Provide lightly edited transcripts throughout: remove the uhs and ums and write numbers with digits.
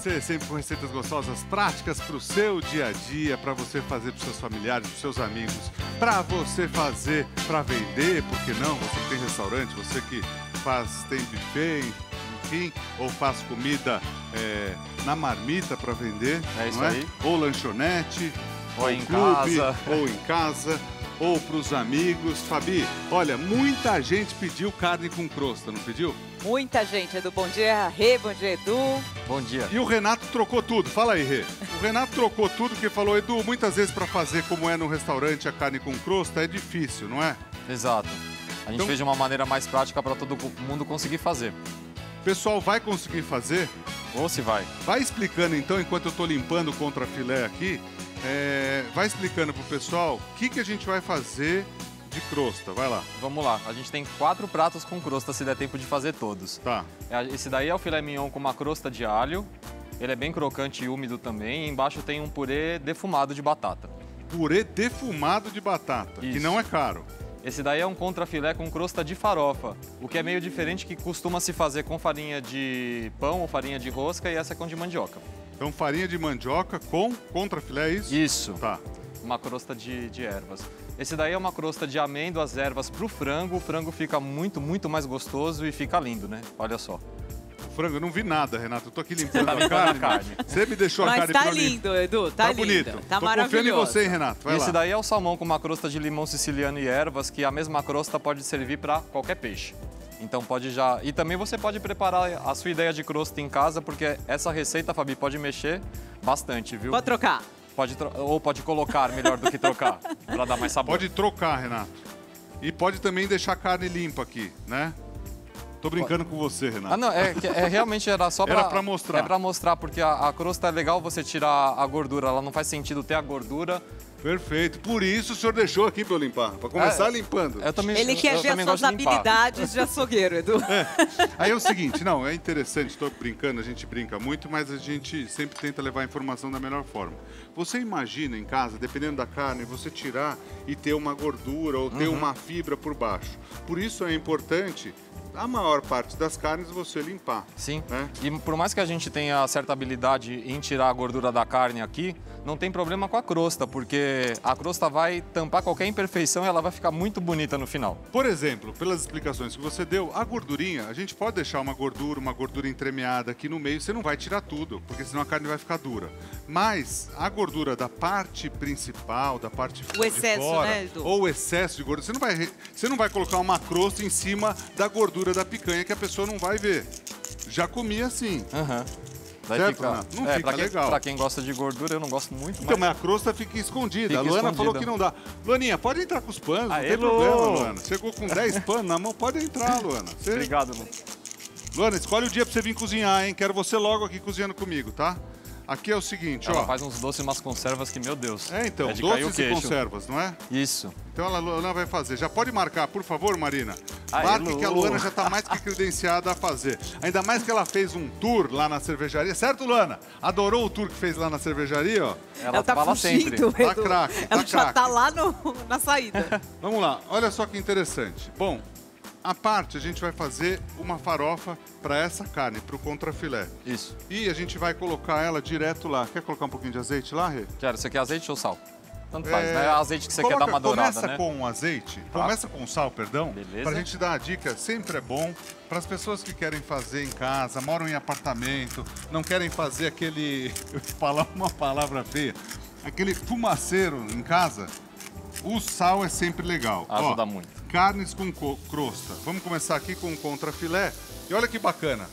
você, sempre com receitas gostosas, práticas para o seu dia a dia, para você fazer para os seus familiares, para os seus amigos, para você fazer, para vender, por que não? Você que tem restaurante, você que faz, tem buffet, enfim, ou faz comida na marmita para vender, não é isso aí? Ou lanchonete, ou em clube, casa. Ou em casa. Ou para os amigos. Fabi, olha, muita gente pediu carne com crosta, não pediu? Muita gente, Edu. Bom dia, Rê. Bom dia, Edu. Bom dia. E o Renato trocou tudo. Fala aí, Rê. O Renato trocou tudo porque falou, Edu, muitas vezes para fazer como é no restaurante a carne com crosta é difícil, não é? Exato. A gente fez de uma maneira mais prática para todo mundo conseguir fazer. O pessoal vai conseguir fazer? Ou se vai. Vai explicando, então, enquanto eu estou limpando o contrafilé aqui, vai explicando pro pessoal o que a gente vai fazer de crosta. Vai lá. Vamos lá. A gente tem 4 pratos com crosta, se der tempo de fazer todos. Tá. Esse daí é o filé mignon com uma crosta de alho. Ele é bem crocante e úmido também. E embaixo tem um purê defumado de batata. Purê defumado de batata, isso. Que não é caro. Esse daí é um contrafilé com crosta de farofa, o que é meio diferente que costuma se fazer com farinha de pão ou farinha de rosca, e essa é com de mandioca. Então farinha de mandioca com contrafilé, é isso? Isso. Tá. Uma crosta de ervas. Esse daí é uma crosta de amêndoas, ervas pro frango. O frango fica muito, muito mais gostoso e fica lindo, né? Olha só. Frango, eu não vi nada, Renato. Eu tô aqui limpando a carne. Você me deixou a carne. Mas tá lindo, Edu. Tá bonito. Tá maravilhoso. Tô confiando em você, hein, Renato. Vai lá. Esse daí é o salmão com uma crosta de limão siciliano e ervas, que a mesma crosta pode servir para qualquer peixe. Então pode já... E também você pode preparar a sua ideia de crosta em casa, porque essa receita, Fabi, pode mexer bastante, viu? Pode trocar. Ou pode colocar, melhor do que trocar, para dar mais sabor. Pode trocar, Renato. E pode também deixar a carne limpa aqui, né? Tô brincando com você, Renato. Ah, não, realmente era só para... Era pra mostrar. É pra mostrar, porque a crosta é legal você tirar a gordura, ela não faz sentido ter a gordura. Perfeito. Por isso o senhor deixou aqui para eu limpar, para começar limpando. Ele quer ver as suas habilidades de açougueiro, Edu. É. Aí é o seguinte, não, é interessante, tô brincando, a gente brinca muito, mas a gente sempre tenta levar a informação da melhor forma. Você imagina em casa, dependendo da carne, você tirar e ter uma gordura ou ter uma fibra por baixo. Por isso é importante... A maior parte das carnes você limpar. Sim. Né? E por mais que a gente tenha certa habilidade em tirar a gordura da carne aqui, não tem problema com a crosta, porque a crosta vai tampar qualquer imperfeição e ela vai ficar muito bonita no final. Por exemplo, pelas explicações que você deu, a gordurinha, a gente pode deixar uma gordura entremeada aqui no meio, você não vai tirar tudo, porque senão a carne vai ficar dura. Mas a gordura da parte principal, da parte de excesso, fora, né, Edu? Ou o excesso de gordura, você não vai colocar uma crosta em cima da gordura da picanha que a pessoa não vai ver. Já comi assim. Certo, fica... Não fica legal. Pra quem gosta de gordura, eu não gosto muito. Então, mas a crosta fica escondida. Fica a Luana falou que não dá. Luaninha, pode entrar com os panos, não tem problema, Luana. Chegou com 10 panos na mão, pode entrar, Luana. Você... Obrigado, Luana. Luana, escolhe o dia pra você vir cozinhar, hein? Quero você logo aqui cozinhando comigo, tá? Aqui é o seguinte, ela faz uns doces e umas conservas que, meu Deus. Então, doces e conservas, não é? Isso. Então a Luana vai fazer. Já pode marcar, por favor, Marina? Marque que a Luana já está mais que credenciada a fazer. Ainda mais que ela fez um tour lá na cervejaria. Certo, Luana? Adorou o tour que fez lá na cervejaria, ó? Ela tá fala fugindo, sempre. Tá craque, ela já tá lá na saída. Vamos lá, olha só que interessante. Bom, à parte, a gente vai fazer uma farofa para essa carne, para o contrafilé. Isso. E a gente vai colocar ela direto lá. Quer colocar um pouquinho de azeite lá, Rê? Quero. Você quer azeite ou sal? Tanto faz, né? É azeite que você quer dar uma dourada, né? Começa com azeite, começa com sal, perdão. Beleza. Pra gente dar a dica, sempre é bom para as pessoas que querem fazer em casa, moram em apartamento, não querem fazer aquele... Eu vou falar uma palavra feia. Aquele fumaceiro em casa... O sal é sempre legal. Ajuda muito. Carnes com crosta. Vamos começar aqui com o contrafilé. E olha que bacana.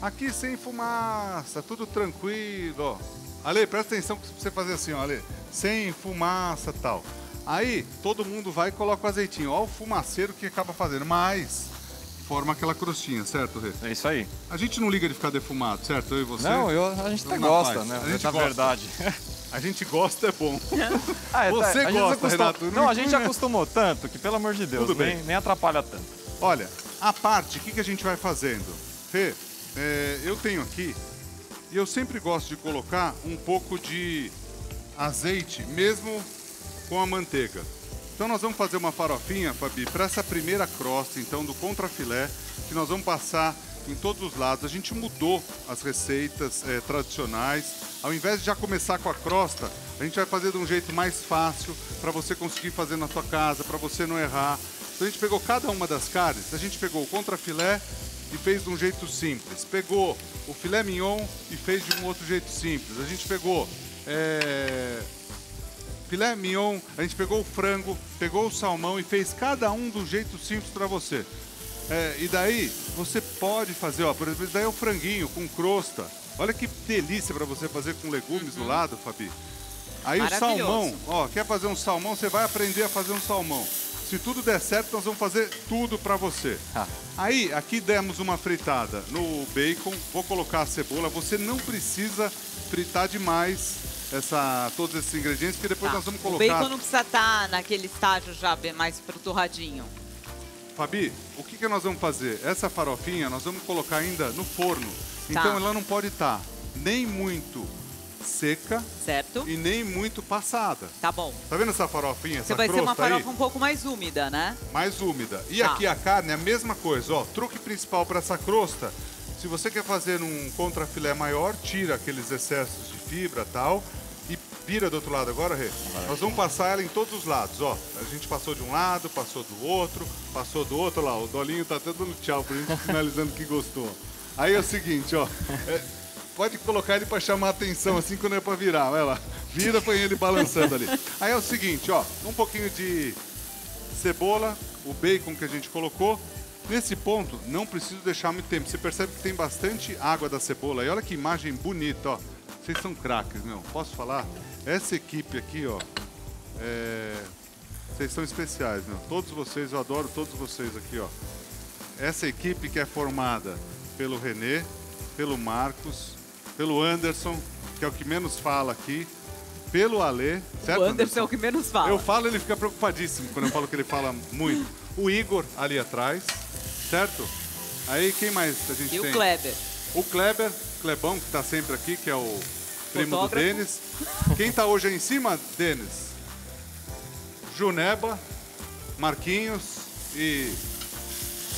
Aqui sem fumaça, tudo tranquilo. Ó. Ale, presta atenção que você fazer assim, ó, Ale. Sem fumaça e tal. Aí todo mundo vai e coloca o azeitinho. Olha o fumaceiro que acaba fazendo. Mas forma aquela crostinha, certo, Rê? É isso aí. A gente não liga de ficar defumado, certo? Eu e você? Não, a gente até gosta, né? Na verdade. A gente gosta, é bom. Você gosta, Renato. Não, a gente acostumou tanto que, pelo amor de Deus, tudo bem. Nem atrapalha tanto. Olha, a parte, o que a gente vai fazendo? Fê, eu tenho aqui, e eu sempre gosto de colocar um pouco de azeite, mesmo com a manteiga. Então nós vamos fazer uma farofinha, Fabi, para essa primeira crosta, então, do contrafilé, que nós vamos passar em todos os lados. A gente mudou as receitas tradicionais. Ao invés de já começar com a crosta, a gente vai fazer de um jeito mais fácil para você conseguir fazer na sua casa, para você não errar. Então a gente pegou cada uma das carnes, a gente pegou o contrafilé e fez de um jeito simples. Pegou o filé mignon e fez de um outro jeito simples. A gente pegou filé mignon, a gente pegou o frango, pegou o salmão e fez cada um do jeito simples para você. E daí você pode fazer, ó, por exemplo, daí é o franguinho com crosta. Olha que delícia para você fazer com legumes do lado, Fabi. Aí o salmão, ó, quer fazer um salmão, você vai aprender a fazer um salmão. Se tudo der certo, nós vamos fazer tudo para você. Aí, aqui demos uma fritada no bacon. Vou colocar a cebola. Você não precisa fritar demais todos esses ingredientes, porque depois nós vamos colocar... O bacon não precisa estar naquele estágio já mais pro torradinho. Fabi, o que nós vamos fazer? Essa farofinha nós vamos colocar ainda no forno. Então ela não pode estar nem muito seca, certo, e nem muito passada. Tá bom. Tá vendo essa farofinha, essa crosta aí? Vai ser uma farofa um pouco mais úmida, né? Mais úmida. E aqui a carne é a mesma coisa, ó. Truque principal para essa crosta, se você quer fazer um contrafilé maior, tira aqueles excessos de fibra e tal, e vira do outro lado agora, Rê. Nós vamos passar ela em todos os lados, ó. A gente passou de um lado, passou do outro, lá, o Dolinho tá até dando tchau pra gente, finalizando que gostou. Aí é o seguinte, ó. Pode colocar ele para chamar a atenção, assim, quando é para virar, vai lá. Vira, põe ele balançando ali. Aí é o seguinte, ó, um pouquinho de cebola, o bacon que a gente colocou. Nesse ponto, não preciso deixar muito tempo. Você percebe que tem bastante água da cebola. E olha que imagem bonita, ó. Vocês são craques, meu. Posso falar? Essa equipe aqui, ó, vocês são especiais, meu. Todos vocês, eu adoro todos vocês aqui, ó. Essa equipe que é formada pelo Renê, pelo Marcos, pelo Anderson, que é o que menos fala aqui, pelo Alê, certo? O Anderson é o que menos fala. Eu falo, ele fica preocupadíssimo quando eu falo que ele fala muito. O Igor ali atrás, certo? Aí quem mais a gente tem? E o Kleber. O Kleber, Clebão, que tá sempre aqui, que é o primo do Denis. Quem tá hoje aí em cima, Denis? Juneba, Marquinhos e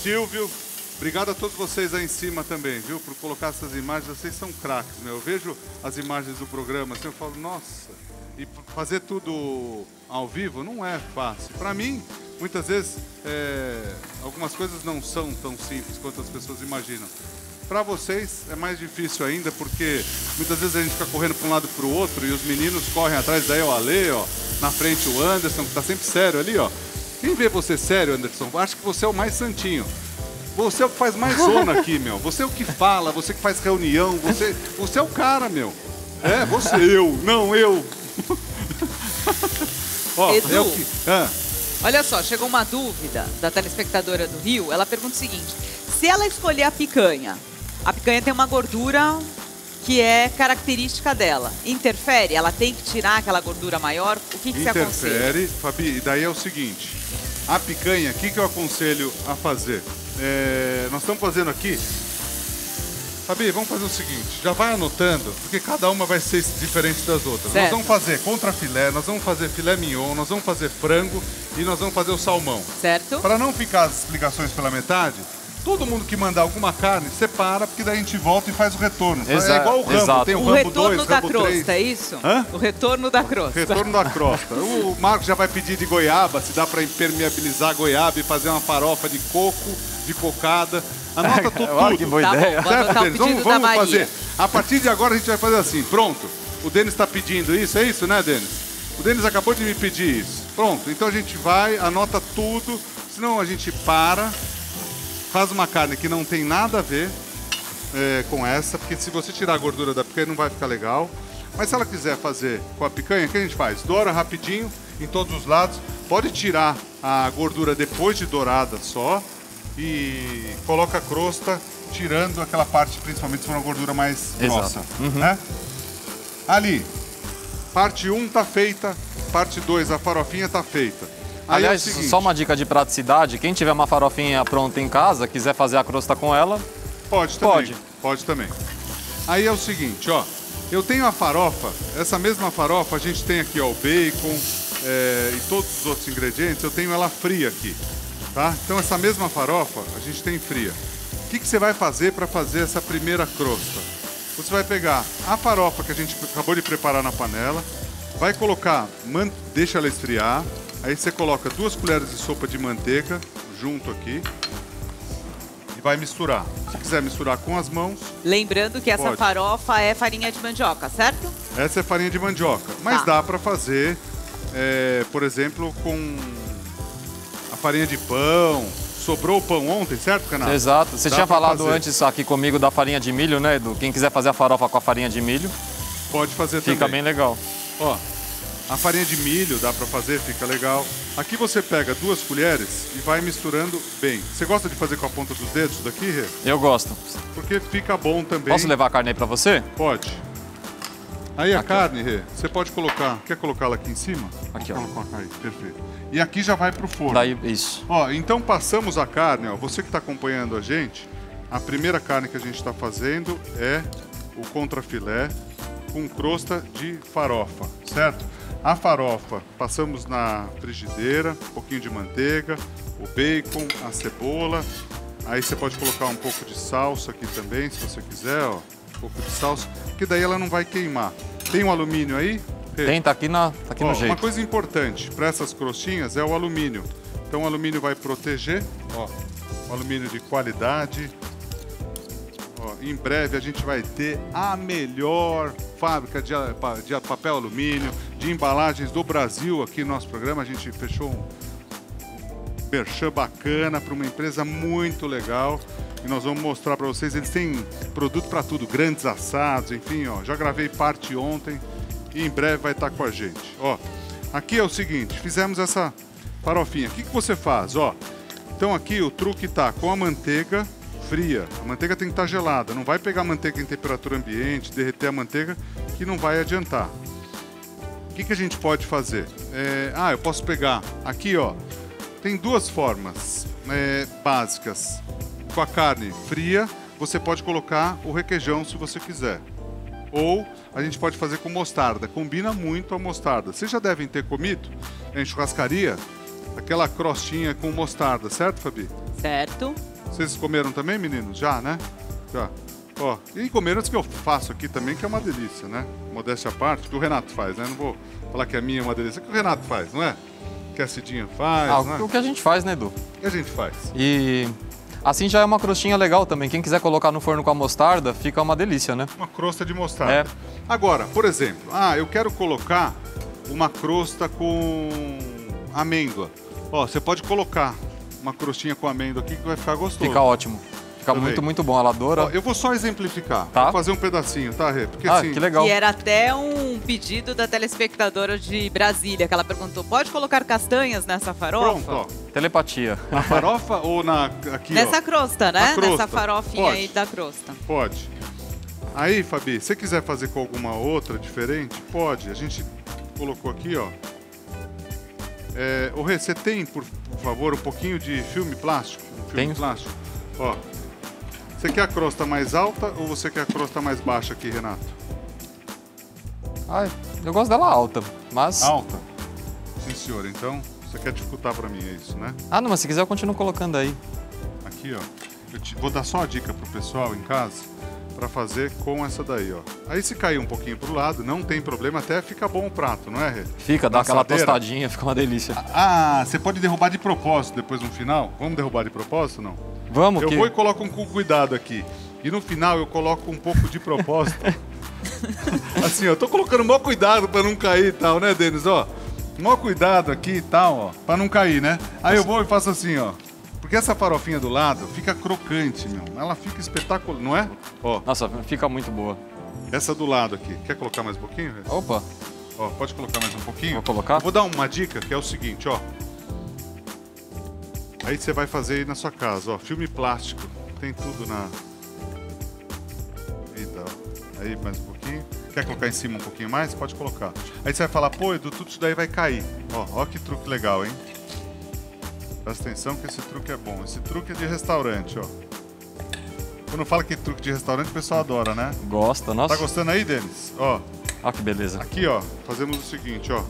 Silvio. Obrigado a todos vocês aí em cima também, viu? Por colocar essas imagens, vocês são craques, né? Eu vejo as imagens do programa assim, eu falo, nossa, e fazer tudo ao vivo não é fácil. Pra mim, muitas vezes, algumas coisas não são tão simples quanto as pessoas imaginam. Pra vocês é mais difícil ainda, porque muitas vezes a gente fica correndo pra um lado pro outro e os meninos correm atrás, daí o Alê, ó, na frente o Anderson, que tá sempre sério ali, ó. Quem vê você sério, Anderson, acho que você é o mais santinho. Você é o que faz mais zona aqui, meu. Você é o que fala, você que faz reunião, você é o cara, meu. É, você, eu, não eu. Ó, Edu, é o que... Olha só, chegou uma dúvida da telespectadora do Rio. Ela pergunta o seguinte, se ela escolher a picanha tem uma gordura que é característica dela. Interfere? Ela tem que tirar aquela gordura maior? O que você aconselha? Interfere, Fabi, e daí é o seguinte, a picanha, o que eu aconselho a fazer? Nós estamos fazendo aqui, Fabi, vamos fazer o seguinte, já vai anotando, porque cada uma vai ser diferente das outras. Certo. Nós vamos fazer contrafilé, nós vamos fazer filé mignon, nós vamos fazer frango e nós vamos fazer o salmão. Certo. Para não ficar as explicações pela metade, todo mundo que mandar alguma carne, separa, porque daí a gente volta e faz o retorno. Exato. É igual o Rambo, tem o Rambo 2, Rambo 3. O retorno da crosta, é isso? Hã? O retorno da crosta. Retorno da crosta. O Marcos já vai pedir de goiaba, se dá para impermeabilizar a goiaba e fazer uma farofa de coco, de cocada. Anota tudo. Que boa ideia. Certo, Denis? Vamos fazer. A partir de agora a gente vai fazer assim, pronto. O Denis está pedindo isso, é isso, né, Denis? O Denis acabou de me pedir isso. Pronto, então a gente vai, anota tudo, senão a gente para... Faz uma carne que não tem nada a ver com essa, porque se você tirar a gordura da picanha não vai ficar legal. Mas se ela quiser fazer com a picanha, o que a gente faz? Doura rapidinho, em todos os lados. Pode tirar a gordura depois de dourada só e coloca a crosta, tirando aquela parte, principalmente se for uma gordura mais grossa. Né? Ali, parte 1 tá feita, parte 2 a farofinha tá feita. Aliás, só uma dica de praticidade, quem tiver uma farofinha pronta em casa, quiser fazer a crosta com ela, pode também. Pode também. Aí é o seguinte, ó, eu tenho a farofa, essa mesma farofa, a gente tem aqui, ó, o bacon e todos os outros ingredientes, eu tenho ela fria aqui, tá? Então essa mesma farofa a gente tem fria. O que você vai fazer para fazer essa primeira crosta? Você vai pegar a farofa que a gente acabou de preparar na panela, vai colocar, deixa ela esfriar, aí você coloca 2 colheres de sopa de manteiga junto aqui e vai misturar. Se quiser misturar com as mãos... Lembrando que essa farofa é farinha de mandioca, certo? Essa é farinha de mandioca, mas dá para fazer, por exemplo, com a farinha de pão... Sobrou o pão ontem, certo, Renato? Exato. Você tinha falado antes aqui comigo da farinha de milho, né, Edu? Quem quiser fazer a farofa com a farinha de milho... Pode fazer também. Fica bem legal. Ó, a farinha de milho dá pra fazer, fica legal. Aqui você pega 2 colheres e vai misturando bem. Você gosta de fazer com a ponta dos dedos isso daqui, Rê? Eu gosto. Porque fica bom também. Posso levar a carne aí pra você? Pode. Aí a carne, Rê, você pode colocar... Quer colocá-la aqui em cima? Aqui, ó. Aí, perfeito. E aqui já vai pro forno. Daí, isso. Ó, então passamos a carne, ó. Você que tá acompanhando a gente, a primeira carne que a gente tá fazendo é o contrafilé com crosta de farofa, certo? A farofa passamos na frigideira, um pouquinho de manteiga, o bacon, a cebola. Aí você pode colocar um pouco de salsa aqui também, se você quiser, ó. Um pouco de salsa, que daí ela não vai queimar. Tem um alumínio aí? Tem, tá aqui no jeito. Uma coisa importante para essas crostinhas é o alumínio. Então o alumínio vai proteger, ó, um alumínio de qualidade. Ó, em breve a gente vai ter a melhor fábrica de papel alumínio, de embalagens do Brasil aqui no nosso programa. A gente fechou um merchan bacana para uma empresa muito legal. E nós vamos mostrar para vocês, eles têm produto para tudo, grandes assados, enfim, ó. Já gravei parte ontem e em breve vai estar com a gente. Ó, aqui é o seguinte, fizemos essa farofinha. O que você faz? Ó, então aqui o truque tá com a manteiga fria. A manteiga tem que estar gelada, não vai pegar a manteiga em temperatura ambiente, derreter a manteiga, que não vai adiantar. O que a gente pode fazer? Eu posso pegar aqui, ó, tem 2 formas básicas. Com a carne fria, você pode colocar o requeijão se você quiser. Ou a gente pode fazer com mostarda. Combina muito a mostarda. Vocês já devem ter comido em churrascaria aquela crostinha com mostarda, certo, Fabi? Certo. Vocês comeram também, meninos? Já, né? Já. Ó, e comeram as que eu faço aqui também, que é uma delícia, né? Modéstia à parte, que o Renato faz, né? Não vou falar que a minha é uma delícia, que o Renato faz, não é? Que a Cidinha faz, né? O que a gente faz, né, Edu? O que a gente faz. E... Assim já é uma crostinha legal também. Quem quiser colocar no forno com a mostarda, fica uma delícia, né? Uma crosta de mostarda. É. Agora, por exemplo, eu quero colocar uma crosta com amêndoa. Ó, você pode colocar uma crostinha com amêndoa aqui que vai ficar gostoso. Fica ótimo. Fica também. Muito, muito bom. Ela adora. Ó, eu vou só exemplificar. Tá? Vou fazer um pedacinho, tá, Rê? Porque assim... que legal. E era até um pedido da telespectadora de Brasília, que ela perguntou, pode colocar castanhas nessa farofa? Pronto, ó. Telepatia. Na farofa ou aqui, nessa crosta, né? Crosta. Nessa farofinha aí da crosta. Pode. Aí, Fabi, se você quiser fazer com alguma outra diferente, pode. A gente colocou aqui, ó. Rê, você tem, por favor, um pouquinho de filme plástico? Filme plástico. Ó. Você quer a crosta mais alta ou você quer a crosta mais baixa aqui, Renato? Eu gosto dela alta, mas... Alta? Sim, senhor. Então... Você quer dificultar pra mim, é isso, né? Não, mas se quiser eu continuo colocando aí. Aqui, ó. Eu vou dar só uma dica pro pessoal em casa pra fazer com essa daí, ó. Aí se cair um pouquinho pro lado, não tem problema, até fica bom o prato, não é, Rê? Fica, dá aquela tostadinha, fica uma delícia. Você pode derrubar de propósito depois no final? Vamos derrubar de propósito ou não? Vamos, eu vou e coloco com cuidado aqui. E no final eu coloco um pouco de propósito. Assim, eu tô colocando o maior cuidado pra não cair e tal, né, Denis? Ó. Mó cuidado aqui e tal, ó, pra não cair, né? Aí eu vou e faço assim, ó. Porque essa farofinha do lado fica crocante, meu. Ela fica espetacular, não é? Ó. Nossa, fica muito boa. Essa do lado aqui. Quer colocar mais um pouquinho, velho? Opa. Ó, pode colocar mais um pouquinho? Vou colocar. Eu vou dar uma dica, que é o seguinte, ó. Aí você vai fazer aí na sua casa, ó. Filme plástico. Tem tudo na... Eita, ó. Aí, mais um pouquinho. Quer colocar em cima um pouquinho mais? Pode colocar. Aí você vai falar, pô, Edu, tudo isso daí vai cair. Ó que truque legal, hein? Presta atenção que esse truque é bom. Esse truque é de restaurante, ó. Quando fala que é truque de restaurante, o pessoal adora, né? Gosta, nossa. Tá gostando aí, Denis? Ó. Ó, que beleza. Aqui, ó, fazemos o seguinte, ó.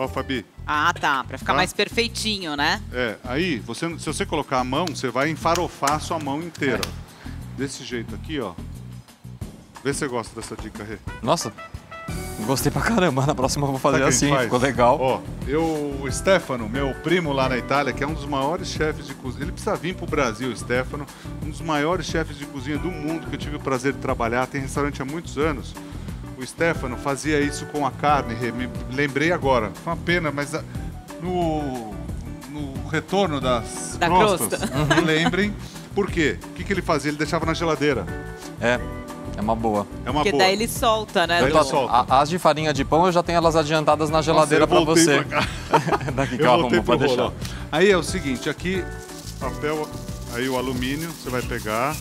Ó, Fabi. Ah, tá. Pra ficar mais perfeitinho, né? É. Aí, você, se você colocar a mão, você vai enfarofar a sua mão inteira. Desse jeito aqui, ó. Vê se você gosta dessa dica, Rê. Nossa, gostei pra caramba. Na próxima eu vou fazer assim, ficou legal. Ó, o Stefano, meu primo lá na Itália, que é um dos maiores chefes de cozinha. Ele precisa vir pro Brasil, Stefano. Um dos maiores chefes de cozinha do mundo que eu tive o prazer de trabalhar. Tem restaurante há muitos anos. O Stefano fazia isso com a carne, me lembrei agora. Foi uma pena, mas no retorno das crostas, me lembrem. Por quê? O que ele fazia? Ele deixava na geladeira. É uma boa. É uma boa. Porque daí ele solta, né? Daí ele solta. As de farinha de pão eu já tenho elas adiantadas na geladeira para você. Daqui que eu vou deixar. Aí é o seguinte, aqui, papel, aí o alumínio, você vai pegar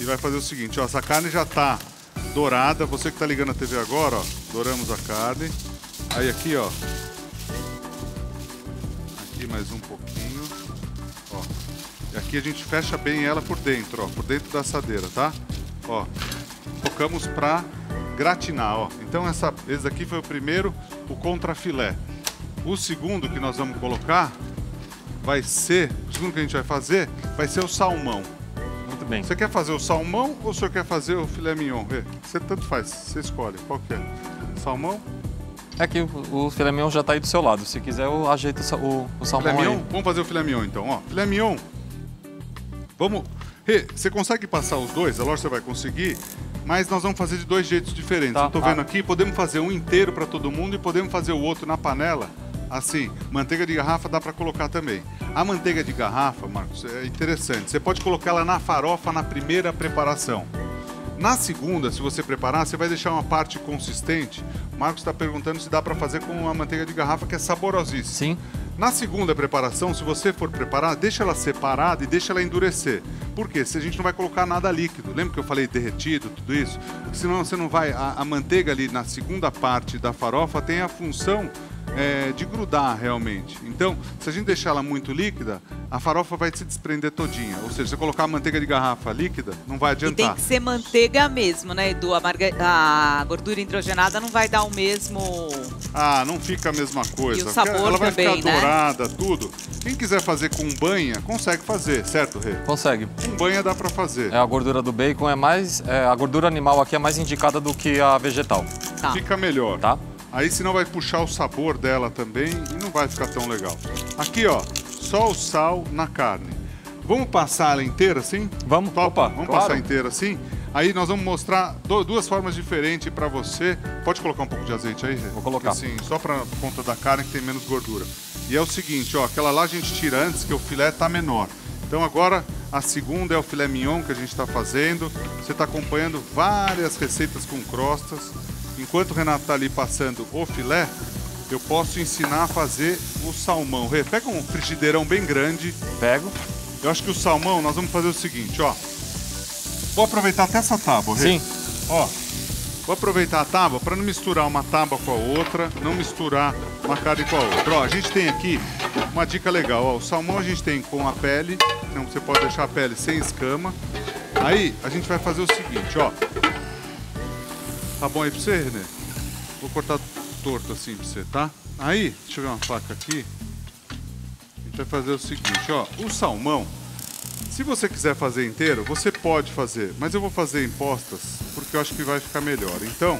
e vai fazer o seguinte, ó, essa carne já tá dourada, você que tá ligando a TV agora, ó, douramos a carne. Aí aqui, ó, aqui mais um pouquinho, ó. E aqui a gente fecha bem ela por dentro, ó, por dentro da assadeira, tá? Ó, focamos pra gratinar, ó. Então esse aqui foi o primeiro, o contrafilé. O segundo que nós vamos colocar vai ser, o segundo que a gente vai fazer vai ser o salmão. Bem. Você quer fazer o salmão ou você quer fazer o filé mignon? Você tanto faz, você escolhe. Qual que é? Salmão? É que o filé mignon já está aí do seu lado. Se quiser, eu ajeito o salmão filé mignon? Aí. Vamos fazer o filé mignon, então. Ó, filé mignon. Vamos... Rê, você consegue passar os dois? A loja você vai conseguir. Mas nós vamos fazer de dois jeitos diferentes. Tá. Eu tô vendo aqui, podemos fazer um inteiro para todo mundo e podemos fazer o outro na panela. Assim, manteiga de garrafa dá para colocar também. A manteiga de garrafa, Marcos, é interessante. Você pode colocar ela na farofa na primeira preparação. Na segunda, se você preparar, você vai deixar uma parte consistente. O Marcos está perguntando se dá para fazer com a manteiga de garrafa, que é saborosíssima. Sim. Na segunda preparação, se você for preparar, deixa ela separada e deixa ela endurecer. Por quê? Se a gente não vai colocar nada líquido. Lembra que eu falei derretido, tudo isso? Porque senão você não vai... A manteiga ali na segunda parte da farofa tem a função... de grudar realmente. Então, se a gente deixar ela muito líquida, a farofa vai se desprender todinha. Ou seja, se você colocar a manteiga de garrafa líquida, não vai adiantar. E tem que ser manteiga mesmo, né, Edu? A gordura hidrogenada não vai dar o mesmo... Ah, não fica a mesma coisa. E o sabor ela vai também, ficar dourada, né? Tudo. Quem quiser fazer com banha, consegue fazer, certo, Rê? Consegue. Com banha dá pra fazer. A gordura do bacon é mais... a gordura animal aqui é mais indicada do que a vegetal. Tá. Fica melhor. Tá. Aí senão vai puxar o sabor dela também e não vai ficar tão legal. Aqui, ó, só o sal na carne. Vamos passar ela inteira assim? Vamos. Opa, vamos passar inteira assim? Aí nós vamos mostrar duas formas diferentes pra você. Pode colocar um pouco de azeite aí, Rê? Vou colocar. Porque, assim, só pra conta da carne que tem menos gordura. E é o seguinte, ó, aquela lá a gente tira antes que o filé tá menor. Então agora a segunda é o filé mignon que a gente tá fazendo. Você tá acompanhando várias receitas com crostas. Enquanto o Renato está ali passando o filé, eu posso ensinar a fazer o salmão. Rê, pega um frigideirão bem grande. Pego. Eu acho que o salmão, nós vamos fazer o seguinte, ó. Vou aproveitar até essa tábua, Rê. Sim. Ó, vou aproveitar a tábua para não misturar uma tábua com a outra, não misturar uma carne com a outra. Ó, a gente tem aqui uma dica legal, ó. O salmão a gente tem com a pele, então você pode deixar a pele sem escama. Aí, a gente vai fazer o seguinte, ó. Tá bom aí pra você, René? Vou cortar torto assim pra você, tá? Aí, deixa eu ver uma faca aqui. A gente vai fazer o seguinte, ó. O salmão, se você quiser fazer inteiro, você pode fazer. Mas eu vou fazer em postas, porque eu acho que vai ficar melhor. Então,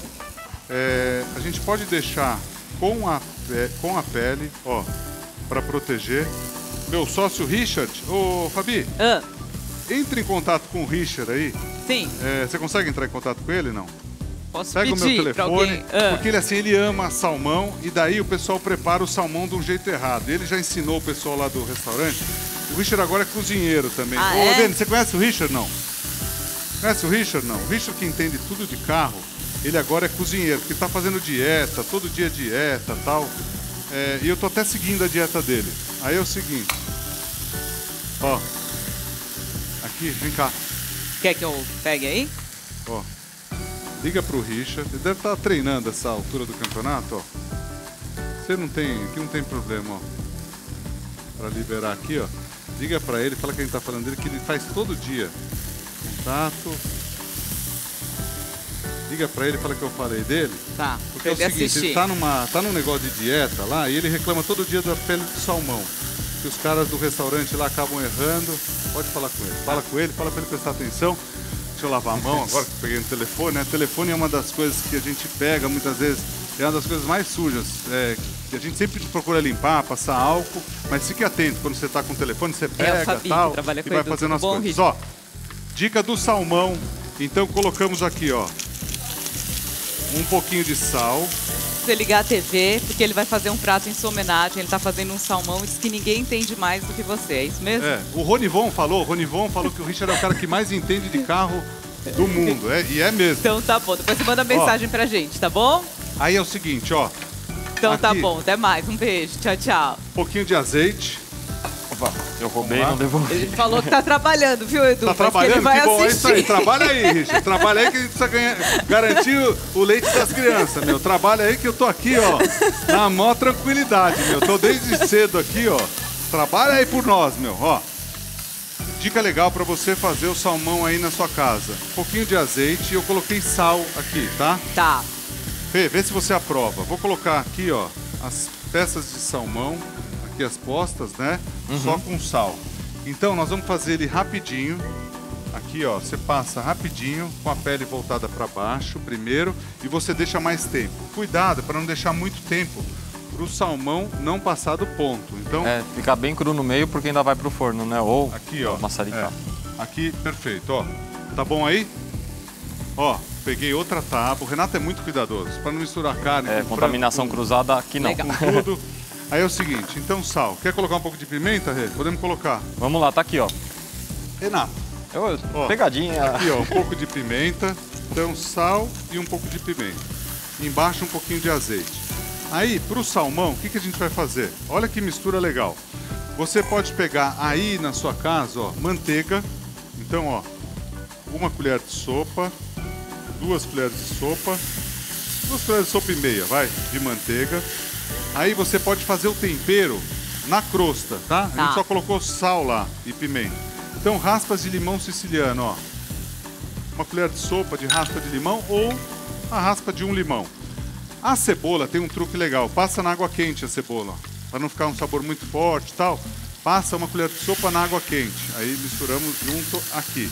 a gente pode deixar com a pele, ó, pra proteger. Meu sócio Richard, ô Fabi, entre em contato com o Richard aí. Sim. Você consegue entrar em contato com ele, não? Pega o meu telefone, porque ele assim, ele ama salmão e daí o pessoal prepara o salmão de um jeito errado. Ele já ensinou o pessoal lá do restaurante. O Richard agora é cozinheiro também. Ô, Dani, você conhece o Richard, não? Conhece o Richard, não? O Richard que entende tudo de carro, ele agora é cozinheiro, porque tá fazendo dieta, todo dia dieta e tal. E eu tô até seguindo a dieta dele. Aí é o seguinte. Ó. Aqui, vem cá. Quer que eu pegue aí? Ó. Liga pro Richard, ele deve estar treinando essa altura do campeonato, ó. Você não tem, aqui não tem problema, ó. Pra liberar aqui, ó. Liga pra ele, fala que a gente tá falando dele, que ele faz todo dia. Contato. Liga pra ele e fala que eu falei dele. Tá. Porque é o seguinte, assistir. Ele tá num negócio de dieta lá e ele reclama todo dia da pele de salmão. Que os caras do restaurante lá acabam errando. Pode falar com ele. Fala com ele, fala pra ele prestar atenção. Deixa eu lavar a mão agora que eu peguei no telefone, né? Telefone é uma das coisas que a gente pega muitas vezes. É uma das coisas mais sujas, que a gente sempre procura limpar, passar álcool, mas fique atento, quando você está com o telefone, você pega tal, e vai fazendo as coisas. Ó, dica do salmão, então colocamos aqui, ó, um pouquinho de sal. Você ligar a TV, porque ele vai fazer um prato em sua homenagem, ele está fazendo um salmão, diz que ninguém entende mais do que você, é isso mesmo? É, o Ronivon falou que o Richard é o cara que mais entende de carro do mundo, e é mesmo. Então tá bom, depois você manda mensagem pra gente, tá bom? Aí é o seguinte, ó. Então aqui, tá bom, até mais. Um beijo, tchau, tchau. Um pouquinho de azeite. Opa, eu roubei, não devolvi. Ele falou que tá trabalhando, viu, Edu? Tá trabalhando, que bom, é isso aí. Trabalha aí, Richard. Trabalha aí que a gente precisa garantir o leite das crianças, meu. Trabalha aí que eu tô aqui, ó, na maior tranquilidade, meu. Tô desde cedo aqui, ó. Trabalha aí por nós, meu, ó. Dica legal pra você fazer o salmão aí na sua casa. Um pouquinho de azeite, eu coloquei sal aqui, tá? Tá. Vê se você aprova. Vou colocar aqui, ó, as peças de salmão, aqui as postas, né? Uhum. Só com sal. Então, nós vamos fazer ele rapidinho. Aqui, ó, você passa rapidinho, com a pele voltada para baixo primeiro, e você deixa mais tempo. Cuidado para não deixar muito tempo para o salmão não passar do ponto. Então, ficar bem cru no meio, porque ainda vai pro forno, né? Ou aqui, ó, maçaricar. Aqui, perfeito, ó. Tá bom aí? Ó. Peguei outra tábua. O Renato é muito cuidadoso, para não misturar carne. É, contaminação cruzada aqui não. Com tudo. Aí é o seguinte, então sal. Quer colocar um pouco de pimenta, Rê? Podemos colocar. Vamos lá, tá aqui, ó. Renato. Ó, pegadinha. Aqui, ó, um pouco de pimenta. Então sal e um pouco de pimenta. Embaixo um pouquinho de azeite. Aí, pro salmão, o que, que a gente vai fazer? Olha que mistura legal. Você pode pegar aí na sua casa, ó, manteiga. Então, ó, 1 colher de sopa. 2 colheres de sopa e meia, vai, de manteiga. Aí você pode fazer o tempero na crosta, tá? A gente só colocou sal lá e pimenta. Então, raspas de limão siciliano, ó. 1 colher de sopa de raspa de limão ou a raspa de 1 limão. A cebola tem um truque legal. Passa na água quente a cebola, ó. Pra não ficar um sabor muito forte e tal, passa 1 colher de sopa na água quente. Aí misturamos junto aqui.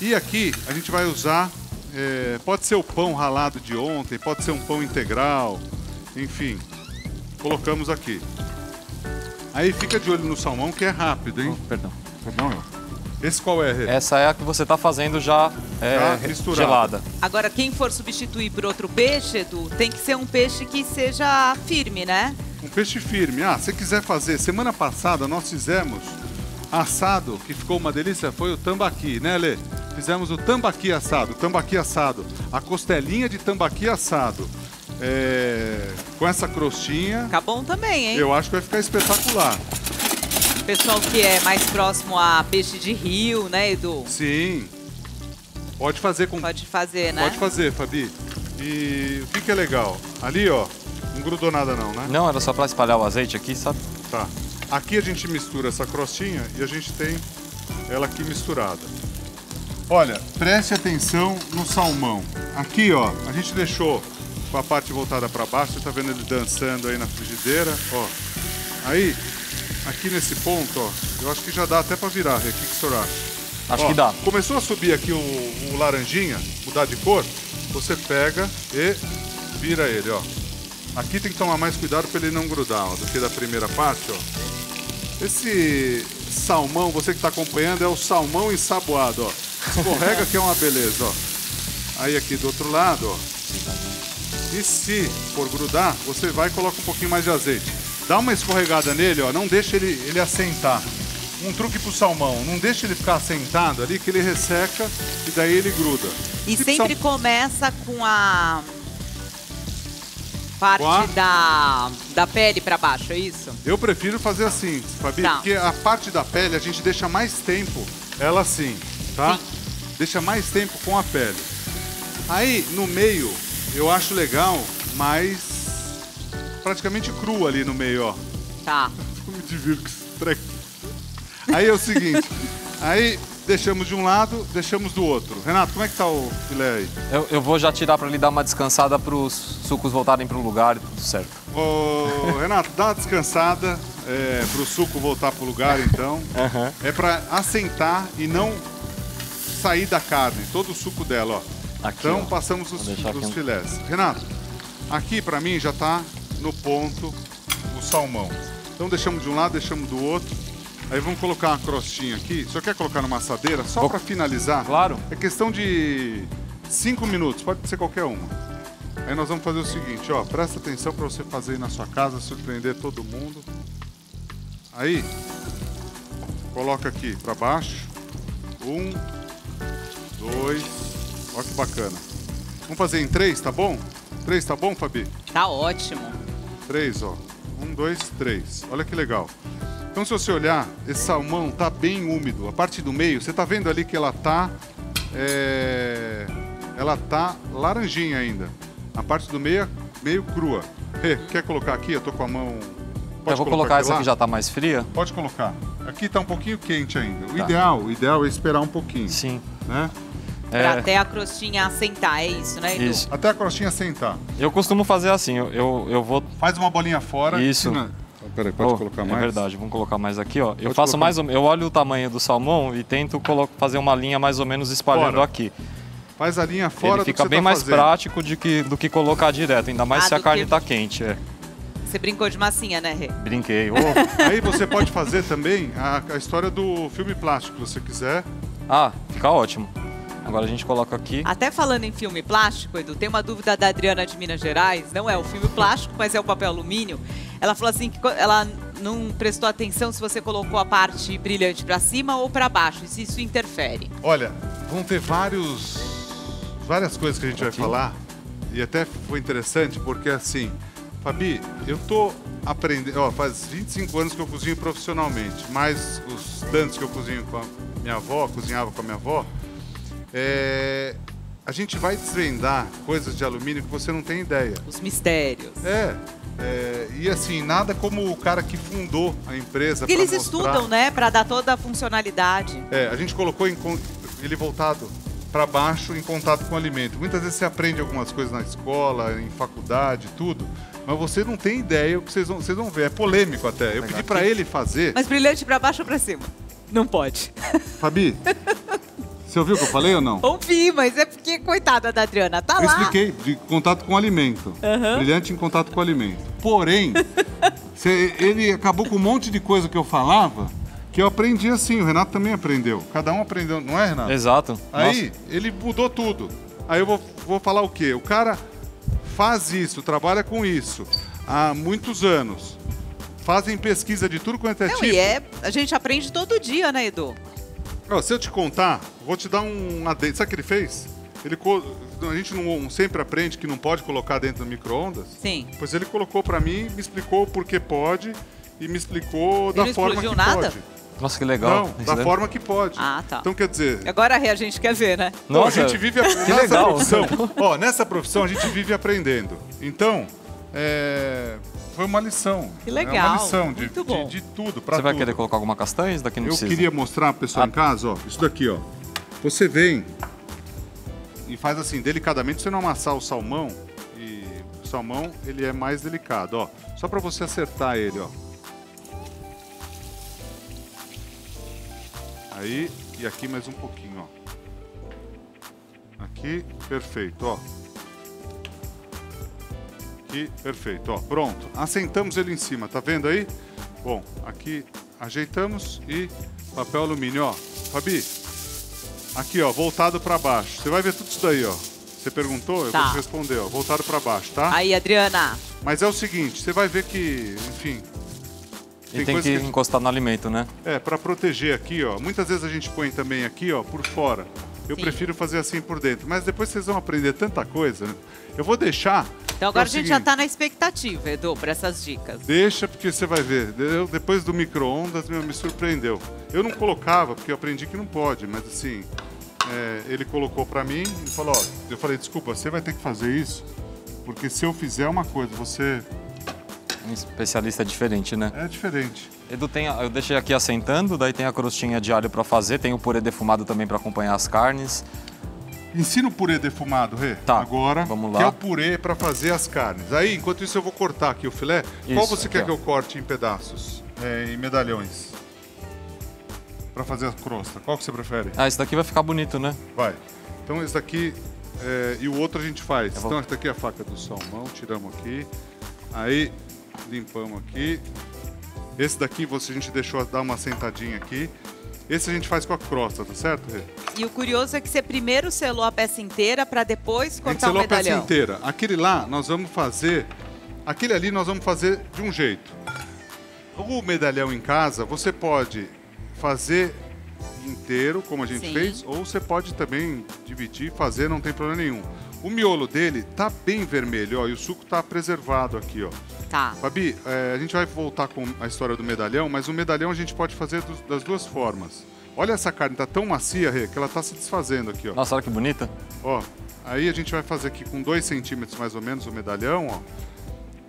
E aqui a gente vai usar... pode ser o pão ralado de ontem, pode ser um pão integral, enfim, colocamos aqui. Aí fica de olho no salmão que é rápido, hein? Oh, perdão. Esse qual é, Rê? Essa é a que você tá fazendo já misturada. Gelada. Agora, quem for substituir por outro peixe, Edu, tem que ser um peixe que seja firme, né? Um peixe firme. Ah, se quiser fazer, semana passada nós fizemos assado, que ficou uma delícia, foi o tambaqui, né, Lê? Fizemos o tambaqui assado, a costelinha de tambaqui assado, com essa crostinha. Fica bom também, hein? Eu acho que vai ficar espetacular. Pessoal que é mais próximo a peixe de rio, né, Edu? Sim. Pode fazer com... Pode fazer, né? Pode fazer, Fabi. E o que é legal? Ali, ó, não grudou nada não, né? Não, era só pra espalhar o azeite aqui, sabe? Tá. Aqui a gente mistura essa crostinha e a gente tem ela aqui misturada. Olha, preste atenção no salmão. Aqui, ó, a gente deixou com a parte voltada para baixo. Você tá vendo ele dançando aí na frigideira, ó. Aí, aqui nesse ponto, ó, eu acho que já dá até para virar. O que você acha? Acho que dá. Começou a subir aqui o laranjinha, mudar de cor. Você pega e vira ele, ó. Aqui tem que tomar mais cuidado para ele não grudar, ó, do que da primeira parte, ó. Esse salmão, você que tá acompanhando, é o salmão ensaboado, ó. Escorrega que é uma beleza, ó. Aí aqui do outro lado, ó. E se for grudar, você vai e coloca um pouquinho mais de azeite. Dá uma escorregada nele, ó. Não deixa ele assentar. Um truque pro salmão, não deixa ele ficar assentado ali, que ele resseca e daí ele gruda. E sempre começa com a parte da pele pra baixo, é isso? Eu prefiro fazer assim, Fabi, porque a parte da pele a gente deixa mais tempo ela assim. Tá? Deixa mais tempo com a pele. Aí, no meio, eu acho legal, mas praticamente cru ali no meio, ó. Tá. Eu me divirto com esse treco. Aí é o seguinte, aí Deixamos de um lado, deixamos do outro. Renato, como é que tá o filé aí? Eu vou já tirar para ele dar uma descansada para os sucos voltarem para o lugar e tudo certo. Ô, Renato, dá uma descansada para o suco voltar para o lugar, então. Uhum. É para assentar e não sair da carne, todo o suco dela, ó. Aqui, então, ó, passamos os filés. Renato, aqui para mim já tá no ponto o salmão. Então, deixamos de um lado, deixamos do outro. Aí vamos colocar uma crostinha aqui. Só quer colocar numa assadeira? Só para finalizar. Claro. É questão de 5 minutos, pode ser qualquer uma. Aí nós vamos fazer o seguinte, ó. Presta atenção para você fazer aí na sua casa, surpreender todo mundo. Aí, coloca aqui para baixo. 1, 2, olha que bacana. Vamos fazer em 3, tá bom? 3, tá bom, Fabi? Tá ótimo. 3, ó. 1, 2, 3. Olha que legal. Então, se você olhar, esse salmão tá bem úmido. A parte do meio, você tá vendo ali que ela tá... ela tá laranjinha ainda. A parte do meio, meio crua. Quer colocar aqui? Eu tô com a mão... Pode colocar essa que já tá mais fria? Pode colocar. Aqui tá um pouquinho quente ainda. Tá. O ideal é esperar um pouquinho. Sim. Né? Pra até a crostinha assentar, é isso, né, Edu? Isso. Até a crostinha assentar. Eu costumo fazer assim, eu vou... Faz uma bolinha fora. Isso. Peraí, pode colocar mais? É verdade, vamos colocar mais aqui, ó. Eu faço mais ou menos, eu olho o tamanho do salmão e tento fazer uma linha mais ou menos espalhando aqui. Faz a linha fora. Ele fica bem mais prático do que colocar direto, ainda mais se a carne tá quente, é. Você brincou de massinha, né, Rê? Brinquei. Oh. Aí você pode fazer também a história do filme plástico, se você quiser. Ah, fica ótimo. Agora a gente coloca aqui... Até falando em filme plástico, Edu, tem uma dúvida da Adriana de Minas Gerais. Não é o filme plástico, mas é o papel alumínio. Ela falou assim que ela não prestou atenção se você colocou a parte brilhante para cima ou para baixo, e se isso interfere. Olha, vão ter várias coisas que a gente vai falar. E até foi interessante porque, assim, Fabi, eu tô aprendendo... Ó, faz 25 anos que eu cozinho profissionalmente, mas os tantos que eu cozinho com a minha avó, cozinhava com a minha avó, a gente vai desvendar coisas de alumínio que você não tem ideia. Os mistérios. E assim, nada como o cara que fundou a empresa. Eles estudam, né? Para dar toda a funcionalidade. A gente colocou ele voltado para baixo em contato com o alimento. Muitas vezes você aprende algumas coisas na escola, em faculdade, tudo. Mas você não tem ideia o que vocês vão ver. É polêmico até. Eu pedi para ele fazer. Mas brilhante para baixo ou para cima? Não pode. Fabi... Você ouviu o que eu falei ou não? Ouvi, mas é porque, coitada da Adriana, tá lá. Eu expliquei, de contato com o alimento. Uhum. Brilhante em contato com o alimento. Porém, ele acabou com um monte de coisa que eu falava, que eu aprendi assim, o Renato também aprendeu. Cada um aprendeu, não é, Renato? Exato. Aí, ele mudou tudo. Aí eu vou falar o quê? O cara faz isso, trabalha com isso há muitos anos. Fazem pesquisa de tudo quanto é tipo. A gente aprende todo dia, né, Edu? Se eu te contar, vou te dar um adendo. Sabe o que ele fez? A gente não sempre aprende que não pode colocar dentro do micro-ondas. Sim. Pois ele colocou pra mim, me explicou por que pode e me explicou da forma que pode. Ele não explodiu nada? Nossa, que legal. Não, da forma que pode. Ah, tá. Então, quer dizer... Agora a gente quer ver, né? Não, a gente vive... Nessa profissão, a gente vive aprendendo. Então, foi uma lição. Que legal. Uma lição de tudo, pra tudo. Você vai querer colocar alguma castanha? Isso daqui não precisa. Eu queria mostrar pra pessoa em casa, ó. Isso daqui, ó. Você vem e faz assim, delicadamente. Você não amassar o salmão. E o salmão, ele é mais delicado, ó. Só pra você acertar ele, ó. Aí, e aqui mais um pouquinho, ó. Aqui, perfeito, ó. Aqui, perfeito, ó, pronto. Assentamos ele em cima, tá vendo aí? Bom, aqui ajeitamos e papel alumínio, ó. Fabi, aqui, ó, voltado pra baixo. Você vai ver tudo isso daí, ó. Você perguntou, eu vou te responder, ó, voltado pra baixo, tá? Aí, Adriana. Mas é o seguinte, você vai ver que, enfim... Ele tem que encostar no alimento, né? Pra proteger aqui, ó. Muitas vezes a gente põe também aqui, ó, por fora. Eu prefiro fazer assim por dentro. Mas depois vocês vão aprender tanta coisa, né? Eu vou deixar... Então agora a gente já tá na expectativa, Edu, para essas dicas. Deixa, porque você vai ver. Depois do micro-ondas, me surpreendeu. Eu não colocava, porque eu aprendi que não pode, mas assim, ele colocou para mim e falou, ó, eu falei, desculpa, você vai ter que fazer isso, porque se eu fizer uma coisa, você... Um especialista é diferente, né? É diferente. Edu, eu deixei aqui assentando, daí tem a crostinha de alho para fazer, tem o purê defumado também para acompanhar as carnes. Ensina o purê defumado, Rê. Tá, agora, vamos lá. Que é o purê para fazer as carnes. Aí, enquanto isso, eu vou cortar aqui o filé. Isso, qual você quer que eu corte em pedaços, em medalhões? Para fazer a crosta. Qual que você prefere? Ah, esse daqui vai ficar bonito, né? Vai. Então, esse daqui e o outro a gente faz. Então, esse daqui é a faca do salmão. Tiramos aqui. Aí, limpamos aqui. Esse daqui a gente deixou dar uma sentadinha aqui. Esse a gente faz com a crosta, tá certo, Rê? E o curioso é que você primeiro selou a peça inteira para depois cortar o medalhão. A gente selou a peça inteira. Aquele lá, nós vamos fazer... Aquele ali nós vamos fazer de um jeito. O medalhão em casa, você pode fazer inteiro, como a gente fez, ou você pode também dividir, fazer, não tem problema nenhum. O miolo dele tá bem vermelho, ó, e o suco tá preservado aqui, ó. Tá. Fabi, a gente vai voltar com a história do medalhão, mas o medalhão a gente pode fazer das duas formas. Olha essa carne, tá tão macia, Rê, que ela tá se desfazendo aqui, ó. Nossa, olha que bonita. Ó, aí a gente vai fazer aqui com 2 centímetros mais ou menos o medalhão, ó.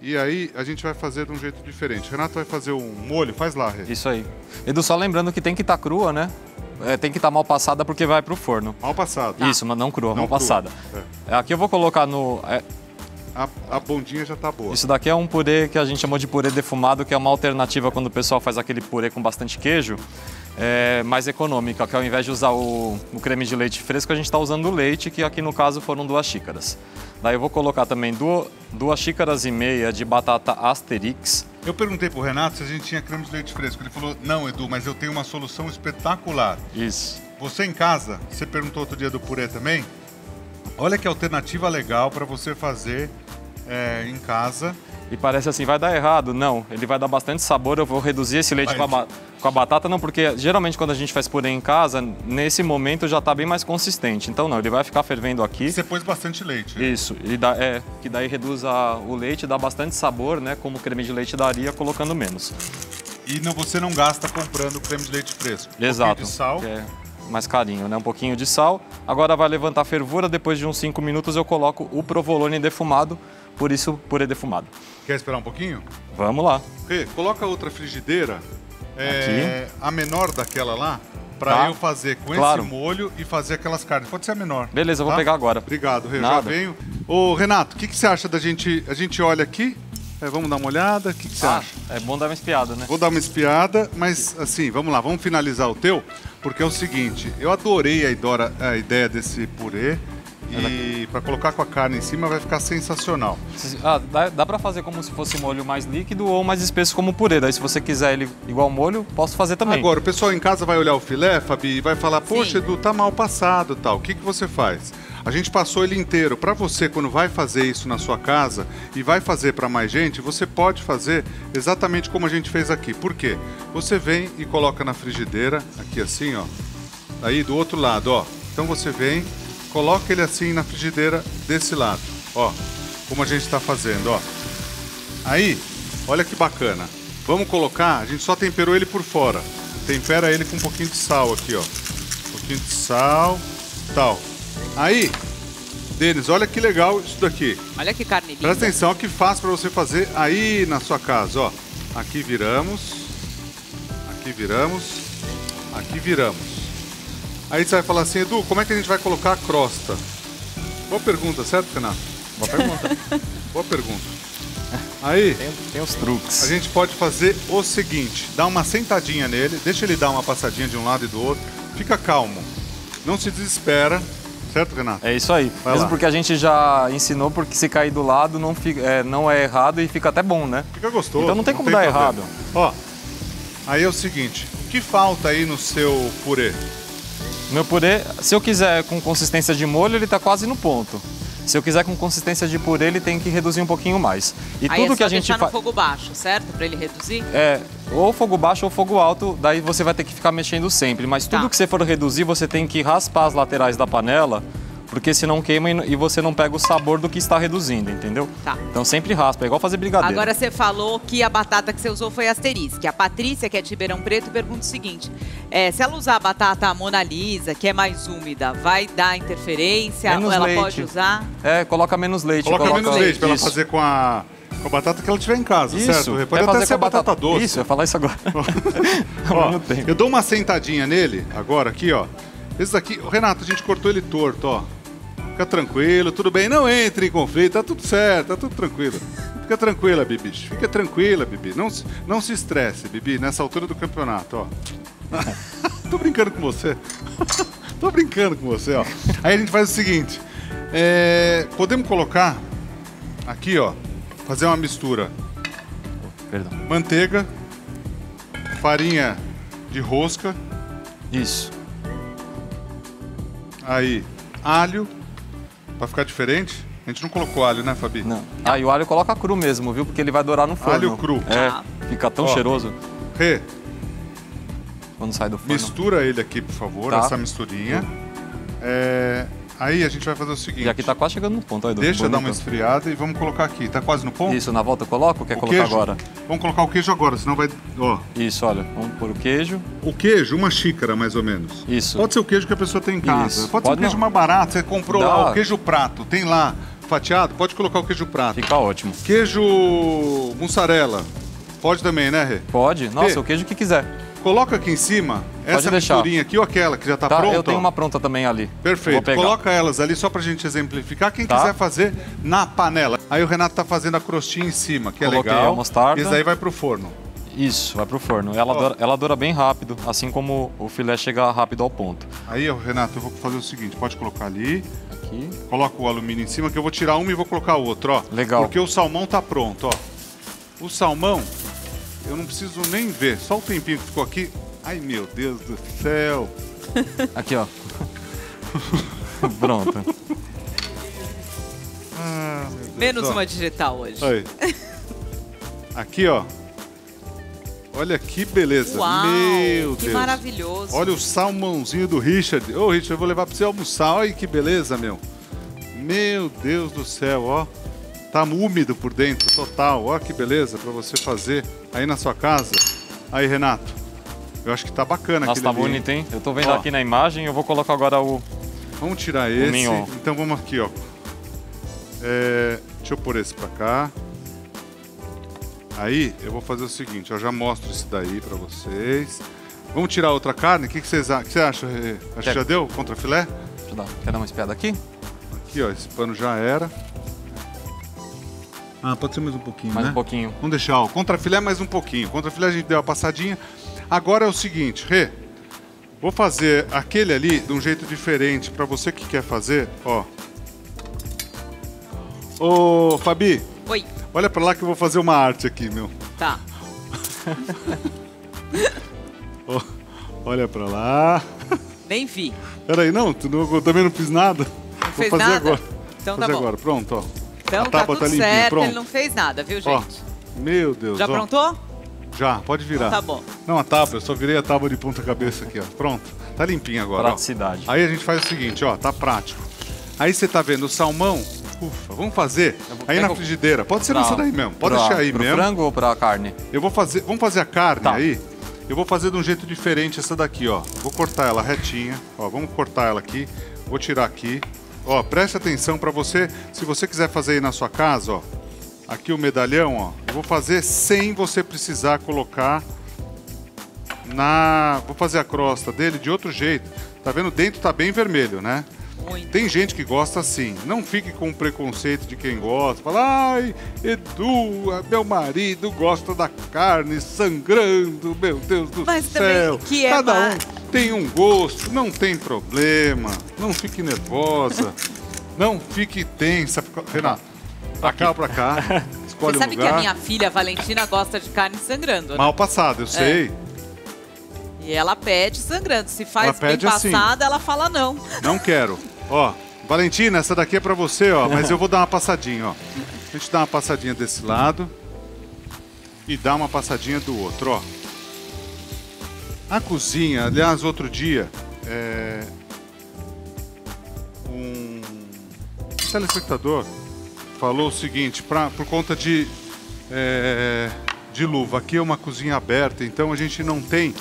E aí a gente vai fazer de um jeito diferente. Renato vai fazer um molho, faz lá, Rê. Isso aí. Edu, só lembrando que tem que estar crua, né? Tem que estar mal passada porque vai pro forno. Mal passada. Tá. Isso, mas não crua, não mal crua. Passada. É. Aqui eu vou colocar no... A bondinha já tá boa. Isso daqui é um purê que a gente chamou de purê defumado, que é uma alternativa quando o pessoal faz aquele purê com bastante queijo, mais econômica, que ao invés de usar o creme de leite fresco, a gente tá usando o leite, que aqui no caso foram 2 xícaras. Daí eu vou colocar também 2 xícaras e meia de batata Asterix. Eu perguntei pro Renato se a gente tinha creme de leite fresco. Ele falou, não, Edu, mas eu tenho uma solução espetacular. Isso. Você em casa, você perguntou outro dia do purê também? Olha que alternativa legal para você fazer em casa. E parece assim, vai dar errado? Não, ele vai dar bastante sabor. Eu vou reduzir esse leite com a batata, não, porque geralmente quando a gente faz purê em casa, nesse momento já tá bem mais consistente. Então não, ele vai ficar fervendo aqui. Você pôs bastante leite. Né? Isso, que daí reduz o leite, dá bastante sabor, né, como o creme de leite daria, colocando menos. E não, você não gasta comprando creme de leite fresco. Exato. Um pouquinho de sal. Mais carinho, né? Um pouquinho de sal. Agora vai levantar a fervura, depois de uns 5 minutos eu coloco o provolone defumado, por isso purê defumado. Quer esperar um pouquinho? Vamos lá. Rê, coloca outra frigideira, a menor daquela lá, para eu fazer com esse molho e fazer aquelas carnes. Pode ser a menor. Beleza, eu vou pegar agora. Obrigado, Rê, já venho. Ô, Renato, o que você acha da gente... A gente olha aqui, vamos dar uma olhada, o que você acha? É bom dar uma espiada, né? Vou dar uma espiada, mas assim, vamos lá, vamos finalizar o teu... Porque é o seguinte, eu adorei a ideia desse purê e para colocar com a carne em cima vai ficar sensacional. Dá para fazer como se fosse molho mais líquido ou mais espesso como purê. Daí se você quiser ele igual molho, posso fazer também. Agora, o pessoal em casa vai olhar o filé, Fabi, e vai falar, poxa, Edu, tá mal passado e tal. O que você faz? A gente passou ele inteiro. Para você, quando vai fazer isso na sua casa e vai fazer para mais gente, você pode fazer exatamente como a gente fez aqui. Por quê? Você vem e coloca na frigideira, aqui assim, ó. Aí do outro lado, ó. Então você vem, coloca ele assim na frigideira desse lado, ó. Como a gente tá fazendo, ó. Aí, olha que bacana. Vamos colocar, a gente só temperou ele por fora. Tempera ele com um pouquinho de sal aqui, ó. Um pouquinho de sal, tal. Aí, Denis, olha que legal isso daqui. Olha que carne linda. Presta atenção que fácil para você fazer aí na sua casa, ó. Aqui viramos, aqui viramos, aqui viramos. Aí você vai falar assim, Edu, como é que a gente vai colocar a crosta? Boa pergunta, certo, Renato? Boa pergunta. Boa pergunta. Aí, tem os truques. A gente pode fazer o seguinte, dá uma sentadinha nele, deixa ele dar uma passadinha de um lado e do outro, fica calmo, não se desespera. Certo, Renato? É isso aí. Vai mesmo lá. Porque a gente já ensinou, porque se cair do lado não, não é errado e fica até bom, né? Fica gostoso. Então não tem como dar errado. Ó, aí é o seguinte, o que falta aí no seu purê? Meu purê, se eu quiser com consistência de molho, ele tá quase no ponto. Se eu quiser com consistência de purê, ele tem que reduzir um pouquinho mais. E aí tudo é que a gente faz. Fogo baixo, certo? Para ele reduzir? É, ou fogo baixo ou fogo alto, daí você vai ter que ficar mexendo sempre. Mas tudo que você for reduzir, você tem que raspar as laterais da panela, porque senão queima e você não pega o sabor do que está reduzindo, entendeu? Tá. Então sempre raspa, é igual fazer brigadeiro. Agora você falou que a batata que você usou foi Asterix. A Patrícia, que é de Ribeirão Preto, pergunta o seguinte, se ela usar a batata Mona Lisa, que é mais úmida, vai dar interferência? Menos ou ela leite. Pode usar? Coloca menos leite. Coloca menos leite para ela fazer com a... Com a batata que ela tiver em casa, isso, certo? Pode até ser a batata doce. Isso, eu ia falar isso agora. Ó, não tem. Eu dou uma sentadinha nele, agora aqui, ó. Esse daqui, Renato, a gente cortou ele torto, ó. Fica tranquilo, tudo bem. Não entre em conflito, tá tudo certo, tá tudo tranquilo. Fica tranquila, Bibi. Fica tranquila, Bibi. Não se estresse, Bibi, nessa altura do campeonato, ó. Tô brincando com você. Tô brincando com você, ó. Aí a gente faz o seguinte. Podemos colocar aqui, ó. Fazer uma mistura. Perdão. Manteiga. Farinha de rosca. Isso. Aí, alho. Pra ficar diferente. A gente não colocou alho, né, Fabi? Não. Ah, e o alho coloca cru mesmo, viu? Porque ele vai dourar no forno. Alho cru. É, fica tão cheiroso. Rê. Quando sai do forno. Mistura ele aqui, por favor, tá. Essa misturinha. Aí a gente vai fazer o seguinte. E aqui tá quase chegando no ponto. Aí, deixa dar uma esfriada e vamos colocar aqui. Tá quase no ponto? Isso, na volta eu coloco ou quer colocar agora? Vamos colocar o queijo agora, senão vai... Ó. Isso, olha. Vamos pôr o queijo. O queijo, uma xícara mais ou menos. Isso. Pode ser o queijo que a pessoa tem em casa. Isso. Pode ser o queijo mais barato, você comprou lá, o queijo prato, tem lá. Fatiado, pode colocar o queijo prato. Fica ótimo. Queijo mussarela. Pode também, né, Rê? Pode. Nossa, o queijo que quiser. Coloca aqui em cima essa misturinha aqui ou aquela que já tá pronta. Eu tenho uma pronta também ali. Perfeito. Coloca elas ali só pra gente exemplificar. Quem quiser fazer na panela. Aí o Renato tá fazendo a crostinha em cima, que é legal. Coloquei a mostarda. Isso aí vai pro forno. Isso, vai pro forno. Ela doura bem rápido, assim como o filé chega rápido ao ponto. Aí, Renato, eu vou fazer o seguinte. Pode colocar ali. Aqui. Coloca o alumínio em cima, que eu vou tirar uma e vou colocar outra, ó. Legal. Porque o salmão tá pronto, ó. O salmão, eu não preciso nem ver. Só o tempinho que ficou aqui. Ai, meu Deus do céu. Aqui, ó. Pronto. Ah, menos uma digital hoje. Aí. Aqui, ó. Olha que beleza. Uau, meu Deus. Que maravilhoso. Olha o salmãozinho do Richard. Ô, Richard, eu vou levar pra você almoçar. Olha que beleza, meu. Meu Deus do céu, ó. Tá úmido por dentro, total. Olha que beleza pra você fazer aí na sua casa. Aí, Renato. Eu acho que tá bacana. Nossa, tá bonito, hein? Eu tô vendo aqui na imagem. Eu vou colocar agora o... Vamos tirar esse. Mignon. Então vamos aqui, ó. Deixa eu pôr esse pra cá. Aí eu vou fazer o seguinte, eu já mostro isso daí pra vocês. Vamos tirar outra carne? O que você acha? Acho que já deu? Contra filé? Quer dar uma espiada aqui? Aqui, ó, esse pano já era. Ah, pode ser mais um pouquinho, mais, né? Mais um pouquinho. Vamos deixar, ó, contra filé mais um pouquinho. Contra filé a gente deu uma passadinha. Agora é o seguinte, Rê, vou fazer aquele ali de um jeito diferente. Pra você que quer fazer, ó. Ô, Fabi. Oi. Olha pra lá que eu vou fazer uma arte aqui, meu. Tá. Oh, olha pra lá. Nem vi. Peraí, não, eu também não fiz nada. Não vou fazer nada? Agora. Então tá bom. Agora. Pronto, ó. Então a tábua tá tudo certo, pronto. Ele não fez nada, viu, gente? Ó, meu Deus. Já aprontou? Já, pode virar. Então tá bom. Não, a tábua, eu só virei a tábua de ponta cabeça aqui, ó. Pronto. Tá limpinha agora. Praticidade. Ó. Aí a gente faz o seguinte, ó, tá prático. Aí você tá vendo o salmão... Ufa, vamos fazer aí na frigideira. Pode ser nessa daí mesmo. Pode deixar aí mesmo. Pro frango ou pra carne? Eu vou fazer. Vamos fazer a carne aí. Eu vou fazer de um jeito diferente essa daqui, ó. Vou cortar ela retinha. Ó, vamos cortar ela aqui. Vou tirar aqui. Ó, preste atenção pra você. Se você quiser fazer aí na sua casa, ó. Aqui o medalhão, ó. Eu vou fazer sem você precisar colocar na... Vou fazer a crosta dele de outro jeito. Tá vendo? Dentro tá bem vermelho, né? Muito. Tem gente que gosta assim, não fique com o preconceito de quem gosta, fala, ai, Edu, meu marido gosta da carne sangrando, meu Deus do céu, que cada um tem um gosto, não tem problema, não fique nervosa, não fique tensa, Renato, pra cá ou pra cá, escolhe um lugar. Você sabe que a minha filha, a Valentina, gosta de carne sangrando, né? Mal passado, eu sei. E ela pede sangrando, se faz bem passada, assim, ela fala não. Não quero. Ó, Valentina, essa daqui é pra você, ó, mas eu vou dar uma passadinha, ó. A gente dá uma passadinha desse lado e dá uma passadinha do outro, ó. A cozinha, aliás, outro dia, um telespectador falou o seguinte, por conta de luva, aqui é uma cozinha aberta, então a gente não tem...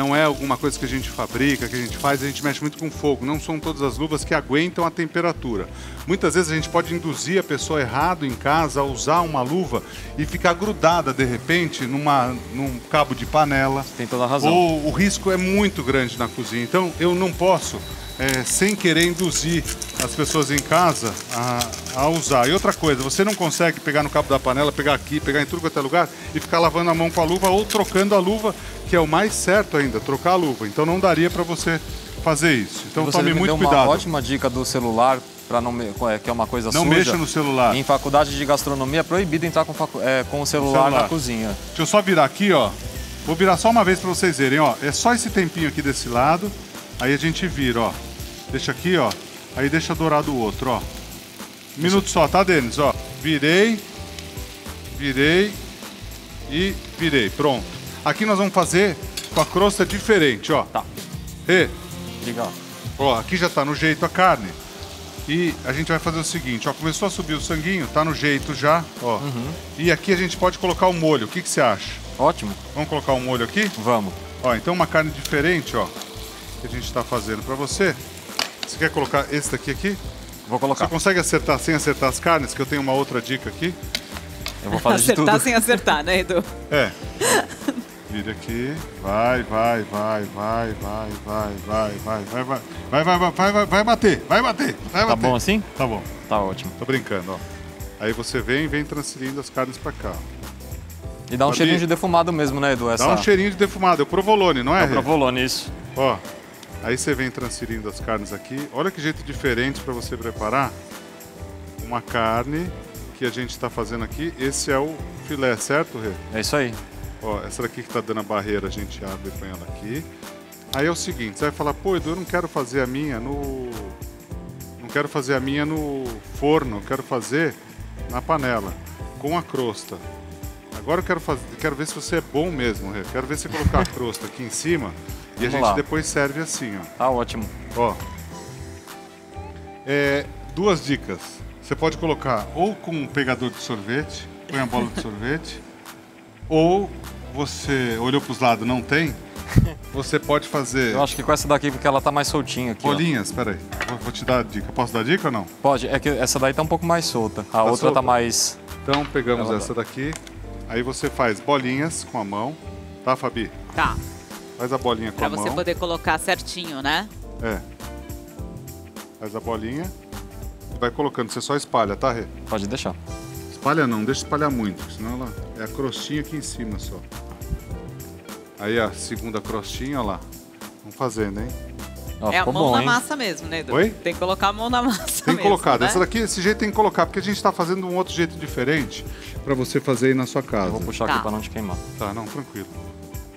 não é alguma coisa que a gente fabrica, que a gente faz, a gente mexe muito com fogo. Não são todas as luvas que aguentam a temperatura. Muitas vezes a gente pode induzir a pessoa errado em casa a usar uma luva e ficar grudada, de repente, num cabo de panela. Tem toda a razão. Ou o risco é muito grande na cozinha. Então, eu não posso, sem querer, induzir as pessoas em casa a usar. E outra coisa, você não consegue pegar no cabo da panela, pegar aqui, pegar em tudo quanto é lugar e ficar lavando a mão com a luva ou trocando a luva, que é o mais certo ainda, trocar a luva. Então não daria para você fazer isso. Então você tome muito cuidado. Você deu uma ótima dica do celular, para não, que é uma coisa suja. Não mexa no celular. Em faculdade de gastronomia é proibido entrar com o celular na cozinha. Deixa eu só virar aqui, ó. Vou virar só uma vez para vocês verem, ó. É só esse tempinho aqui desse lado, aí a gente vira, ó. Deixa aqui, ó. Aí deixa dourado o outro, ó. Minuto só, tá, Denis? Ó, virei, virei e virei. Pronto. Aqui nós vamos fazer com a crosta diferente, ó. Tá. E... legal. Ó, aqui já tá no jeito a carne. E a gente vai fazer o seguinte, ó. Começou a subir o sanguinho, tá no jeito já, ó. Uhum. E aqui a gente pode colocar o molho. O que que você acha? Ótimo. Vamos colocar o molho aqui? Vamos. Ó, então uma carne diferente, ó, que a gente tá fazendo pra você. Você quer colocar esse daqui aqui? Vou colocar. Você consegue acertar sem acertar as carnes? Que eu tenho uma outra dica aqui. Eu vou fazer de tudo. Acertar sem acertar, né, Edu? É. Vira aqui. Vai, vai, vai, vai, vai, vai, vai, vai, vai, vai, vai, vai, vai, vai, vai bater, vai bater, vai bater. Tá bom assim? Tá bom. Tá ótimo. Tô brincando, ó. Aí você vem transferindo as carnes pra cá. E dá um cheirinho de defumado mesmo, né, Edu? Dá um cheirinho de defumado. É o provolone, não é? É o provolone, isso. Ó. Aí você vem transferindo as carnes aqui. Olha que jeito diferente para você preparar uma carne que a gente está fazendo aqui. Esse é o filé, certo, Rê? É isso aí. Ó, essa daqui que está dando a barreira, a gente abre e põe ela aqui. Aí é o seguinte, você vai falar, pô, Edu, eu não quero fazer a minha no... não quero fazer a minha no forno, eu quero fazer na panela, com a crosta. Agora eu quero ver se você é bom mesmo, Rê. Quero ver você colocar a crosta aqui em cima... E a gente depois serve assim, ó. Tá ótimo. Ó. Duas dicas. Você pode colocar ou com um pegador de sorvete, põe a bola de sorvete, ou você olhou pros lados, não tem, você pode fazer... Eu acho que com essa daqui, porque ela tá mais soltinha aqui. Bolinhas, ó. Peraí. Vou te dar a dica. Posso dar a dica ou não? Pode. É que essa daí tá um pouco mais solta. A outra solta. Tá mais... Então pegamos essa daqui, aí você faz bolinhas com a mão. Tá, Fabi? Tá. Faz a bolinha com a mão. Pra você poder colocar certinho, né? É. Faz a bolinha e vai colocando. Você só espalha, tá, Rê? Pode deixar. Espalha não, deixa espalhar muito, senão ela... É a crostinha aqui em cima só. Aí a segunda crostinha, ó lá. Vamos fazendo, hein? Ó, é a mão na massa mesmo, né, Edu? Oi? Tem que colocar a mão na massa mesmo, tem que colocar. Né? Essa daqui, esse jeito tem que colocar, porque a gente tá fazendo um outro jeito diferente pra você fazer aí na sua casa. Eu vou puxar aqui pra não te queimar. Tá, não, tranquilo.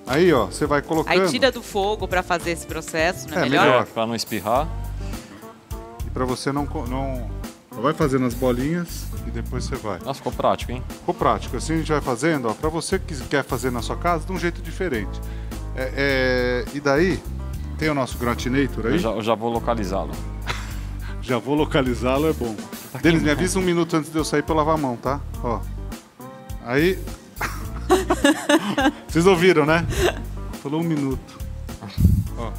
Aí, ó, você vai colocando... Aí tira do fogo para fazer esse processo, não é melhor? É melhor, para não espirrar. E para você não... Vai fazendo as bolinhas e depois você vai. Nossa, ficou prático, hein? Ficou prático. Assim a gente vai fazendo, ó, para você que quer fazer na sua casa, de um jeito diferente. E daí, tem o nosso gratinator aí? Eu já vou localizá-lo. Já vou localizá-lo, é bom. Tá, Denis, me avisa um minuto antes de eu sair para lavar a mão, tá? Ó. Aí... Vocês ouviram, né? Falou um minuto. Ó,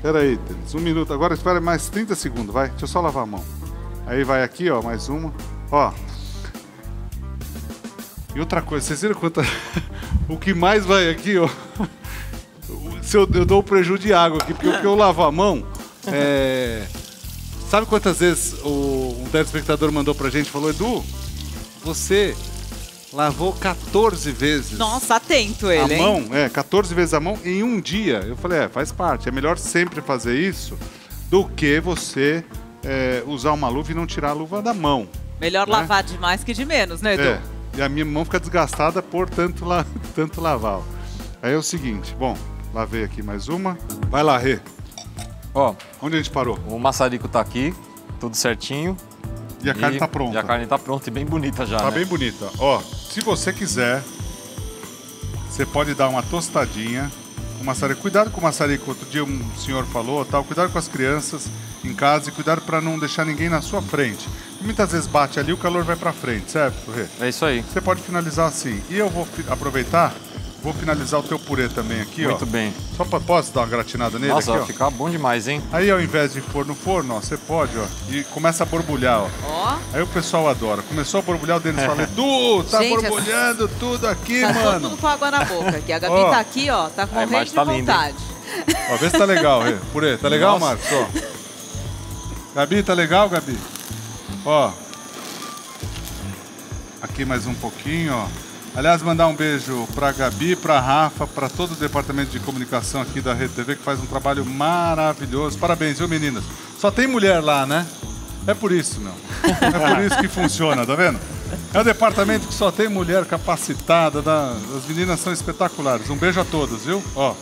peraí, Denis, um minuto. Agora espera mais 30 segundos, vai. Deixa eu só lavar a mão. Aí vai aqui, ó, mais uma. Ó. E outra coisa, vocês viram quanto... O que mais vai aqui, ó. Se eu dou um prejuízo de água aqui, porque o que eu lavo a mão... Sabe quantas vezes um telespectador mandou pra gente e falou, Edu, você... Lavou 14 vezes. Nossa, atento ele, hein? A mão, 14 vezes a mão em um dia. Eu falei, faz parte. É melhor sempre fazer isso do que você usar uma luva e não tirar a luva da mão. Melhor lavar de mais que de menos, né, Edu? E a minha mão fica desgastada por tanto lavar. Aí é o seguinte, bom, lavei aqui mais uma. Vai lá, Rê. Ó, onde a gente parou? O maçarico tá aqui, tudo certinho. E a carne tá pronta. E a carne tá pronta e bem bonita já, Tá bem bonita. Ó, se você quiser, você pode dar uma tostadinha com maçarico. Cuidado com o maçarico. Outro dia um senhor falou, tal. Cuidado com as crianças em casa e cuidado para não deixar ninguém na sua frente. Muitas vezes bate ali, o calor vai para frente, certo, Rê? É isso aí. Você pode finalizar assim. E eu vou aproveitar Vou finalizar o teu purê também aqui, ó. Muito bem. Só pra, posso dar uma gratinada nele? Nossa, aqui, vai ficar bom demais, hein? Aí ao invés de pôr no forno, ó, você pode, ó. E começa a borbulhar, ó. Ó. Oh. Aí o pessoal adora. Começou a borbulhar, o Denis fala, Edu, tá gente, borbulhando tudo aqui, tá mano. Tá tudo com água na boca aqui. A Gabi tá aqui, ó, tá com morrendo de vontade. Ó, vê se tá legal, hein? Purê. Tá legal, Marcos? Ó. Gabi, tá legal, Gabi? Ó. Aqui mais um pouquinho, ó. Aliás, mandar um beijo pra Gabi, pra Rafa, pra todo o departamento de comunicação aqui da RedeTV, que faz um trabalho maravilhoso. Parabéns, viu, meninas? Só tem mulher lá, né? É por isso, meu. É por isso que funciona, tá vendo? É um departamento que só tem mulher capacitada. As meninas são espetaculares. Um beijo a todas, viu? Ó.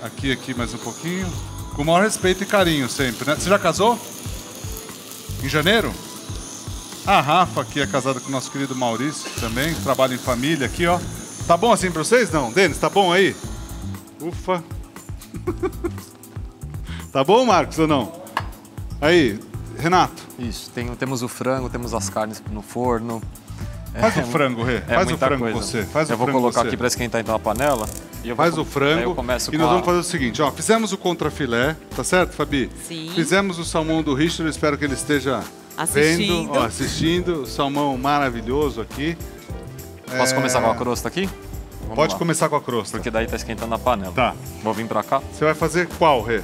Aqui, mais um pouquinho. Com o maior respeito e carinho sempre, né? Você já casou? Em janeiro? A Rafa, que é casada com o nosso querido Maurício também, trabalha em família aqui, ó. Tá bom assim pra vocês? Não? Denis, tá bom aí? Ufa. Tá bom, Marcos, ou não? Aí, Renato. Isso, temos o frango, temos as carnes no forno. Faz o frango, Rê. Faz o frango com você. Eu vou colocar aqui pra esquentar então a panela. Faz o frango e nós vamos fazer o seguinte, ó. Fizemos o contrafilé, tá certo, Fabi? Sim. Fizemos o salmão do Richard, espero que ele esteja... assistindo. Vendo, ó, assistindo, salmão maravilhoso aqui. Posso começar com a crosta aqui? Vamos Pode lá. Começar com a crosta. Porque daí tá esquentando a panela. Tá. Vou vir pra cá. Você vai fazer qual, Rê?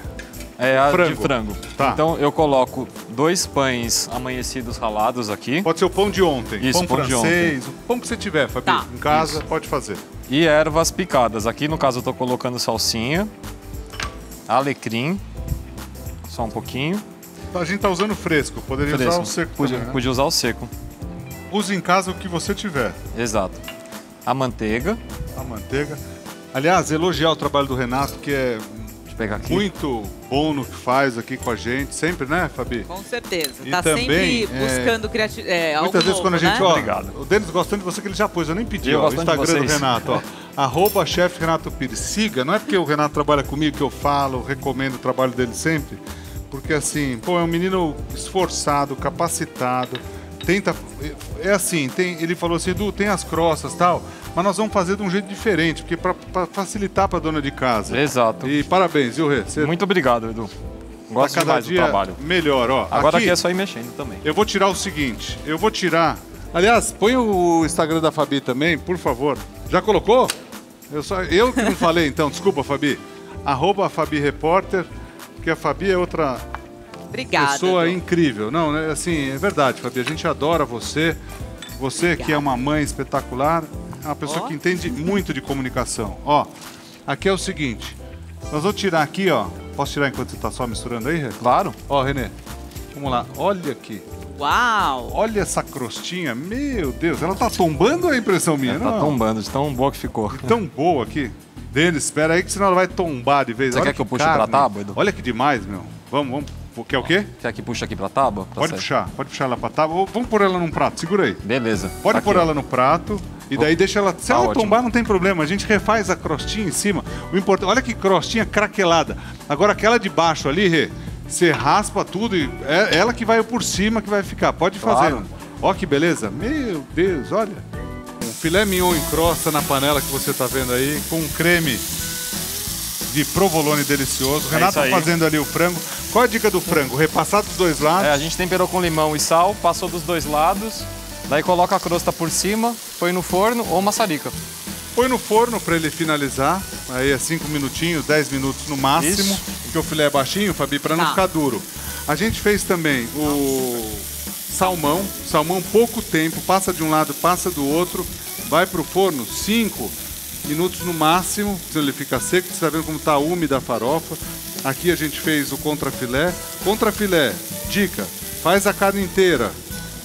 A frango. De frango. Tá. Então eu coloco 2 pães amanhecidos ralados aqui. Pode ser o pão de ontem. Isso, pão francês, o pão que você tiver, Fabi. Tá. Em casa, pode fazer. E ervas picadas. Aqui, no caso, eu tô colocando salsinha, alecrim, só um pouquinho. A gente tá usando fresco, poderia usar o seco. Podia usar o seco. Use em casa o que você tiver. Exato. A manteiga. A manteiga. Aliás, elogiar o trabalho do Renato, que é muito bom no que faz aqui com a gente. Sempre, né, Fabi? Com certeza. E tá também, sempre buscando criatividade. Muitas vezes quando a gente... né? Ó, obrigado. O Denis gostando de você, que ele já pôs, eu nem pedi. Ó, o Instagram do Renato, ó. @chefRenatoPires. Siga, não é porque o Renato trabalha comigo que eu falo, recomendo o trabalho dele sempre. Porque assim, pô, é um menino esforçado, capacitado, tenta... É assim, ele falou assim, Edu, tem as crostas e tal, mas nós vamos fazer de um jeito diferente, porque pra facilitar pra dona de casa. Exato. E parabéns, viu, Rê? Você... Muito obrigado, Edu. Gosto tá cada dia do trabalho. Melhor, ó. Agora aqui é só ir mexendo também. Eu vou tirar o seguinte, eu vou tirar... Aliás, põe o Instagram da Fabi também, por favor. Já colocou? Eu que não falei, então. Desculpa, Fabi. @FabiRepórter. Porque a Fabi é outra pessoa incrível. Não, assim, é verdade, Fabi. A gente adora você. Você que é uma mãe espetacular, é uma pessoa que entende muito de comunicação. Ó, aqui é o seguinte. Nós vamos tirar aqui, ó. Posso tirar enquanto você tá só misturando aí, Rê? Claro. Ó, Renê, vamos lá. Olha aqui. Uau! Olha essa crostinha. Meu Deus, ela tá tombando ou é impressão minha? Ela tá tombando, de tão boa que ficou. De tão boa aqui. Denis, espera aí que senão ela vai tombar de vez. Você quer que eu puxe pra tábua, Edu? Olha que demais, meu. Vamos. Quer o quê? Quer que puxe aqui pra tábua? Pode puxar ela pra tábua. Vamos pôr ela num prato, segura aí. Beleza. Pode pôr ela no prato e daí deixa ela... Se ela tombar, não tem problema. A gente refaz a crostinha em cima. O importante... Olha que crostinha craquelada. Agora aquela de baixo ali, Rê, você raspa tudo e é ela que vai por cima que vai ficar. Pode fazer. Ó que beleza. Meu Deus, olha. Um filé mignon em crosta na panela que você está vendo aí, com um creme de provolone delicioso. O Renato tá fazendo ali o frango. Qual é a dica do frango? Repassar dos dois lados? A gente temperou com limão e sal, passou dos dois lados, daí coloca a crosta por cima, põe no forno ou maçarica. Põe no forno para ele finalizar, aí é 5 minutinhos, 10 minutos no máximo, porque o filé é baixinho, Fabi, para não ficar duro. A gente fez também o... Salmão, pouco tempo, passa de um lado, passa do outro, vai pro forno, 5 minutos no máximo, se ele fica seco, você está vendo como tá úmida a farofa. Aqui a gente fez o contrafilé. Contrafilé, dica, faz a carne inteira,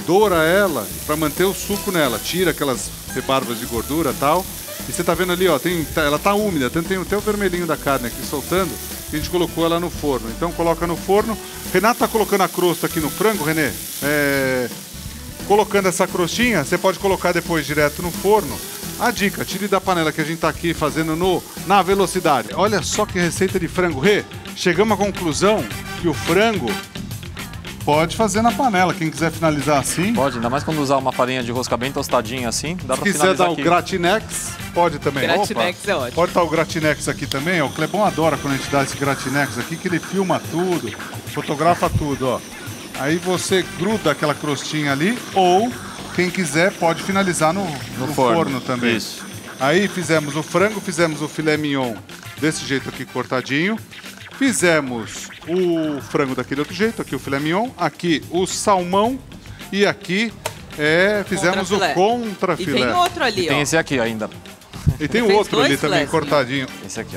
doura ela para manter o suco nela, tira aquelas rebarbas de gordura e tal. E você tá vendo ali, ó, ela tá úmida, tem até o vermelhinho da carne aqui soltando, a gente colocou ela no forno. Então coloca no forno. Renato tá colocando a crosta aqui no frango, Renê. Colocando essa crostinha, você pode colocar depois direto no forno. A dica, tire da panela que a gente tá aqui fazendo na velocidade. Olha só que receita de frango, Rê. Chegamos à conclusão que o frango Pode fazer na panela, quem quiser finalizar assim. Pode, ainda mais quando usar uma farinha de rosca bem tostadinha assim, dá pra finalizar aqui. Se quiser dar o gratinex, pode também. Gratinex é ótimo. Pode dar o gratinex aqui também, ó. O Clebão adora quando a gente dá esse gratinex aqui, que ele filma tudo, fotografa tudo, ó. Aí você gruda aquela crostinha ali, ou quem quiser pode finalizar no forno também. Isso. Aí fizemos o frango, fizemos o filé mignon desse jeito aqui cortadinho. Fizemos o frango daquele outro jeito, aqui o filé mignon, aqui o salmão e aqui fizemos o contrafilé. E tem outro ali, ó. Tem esse aqui ainda. E tem o outro ali também cortadinho. Esse aqui, ó.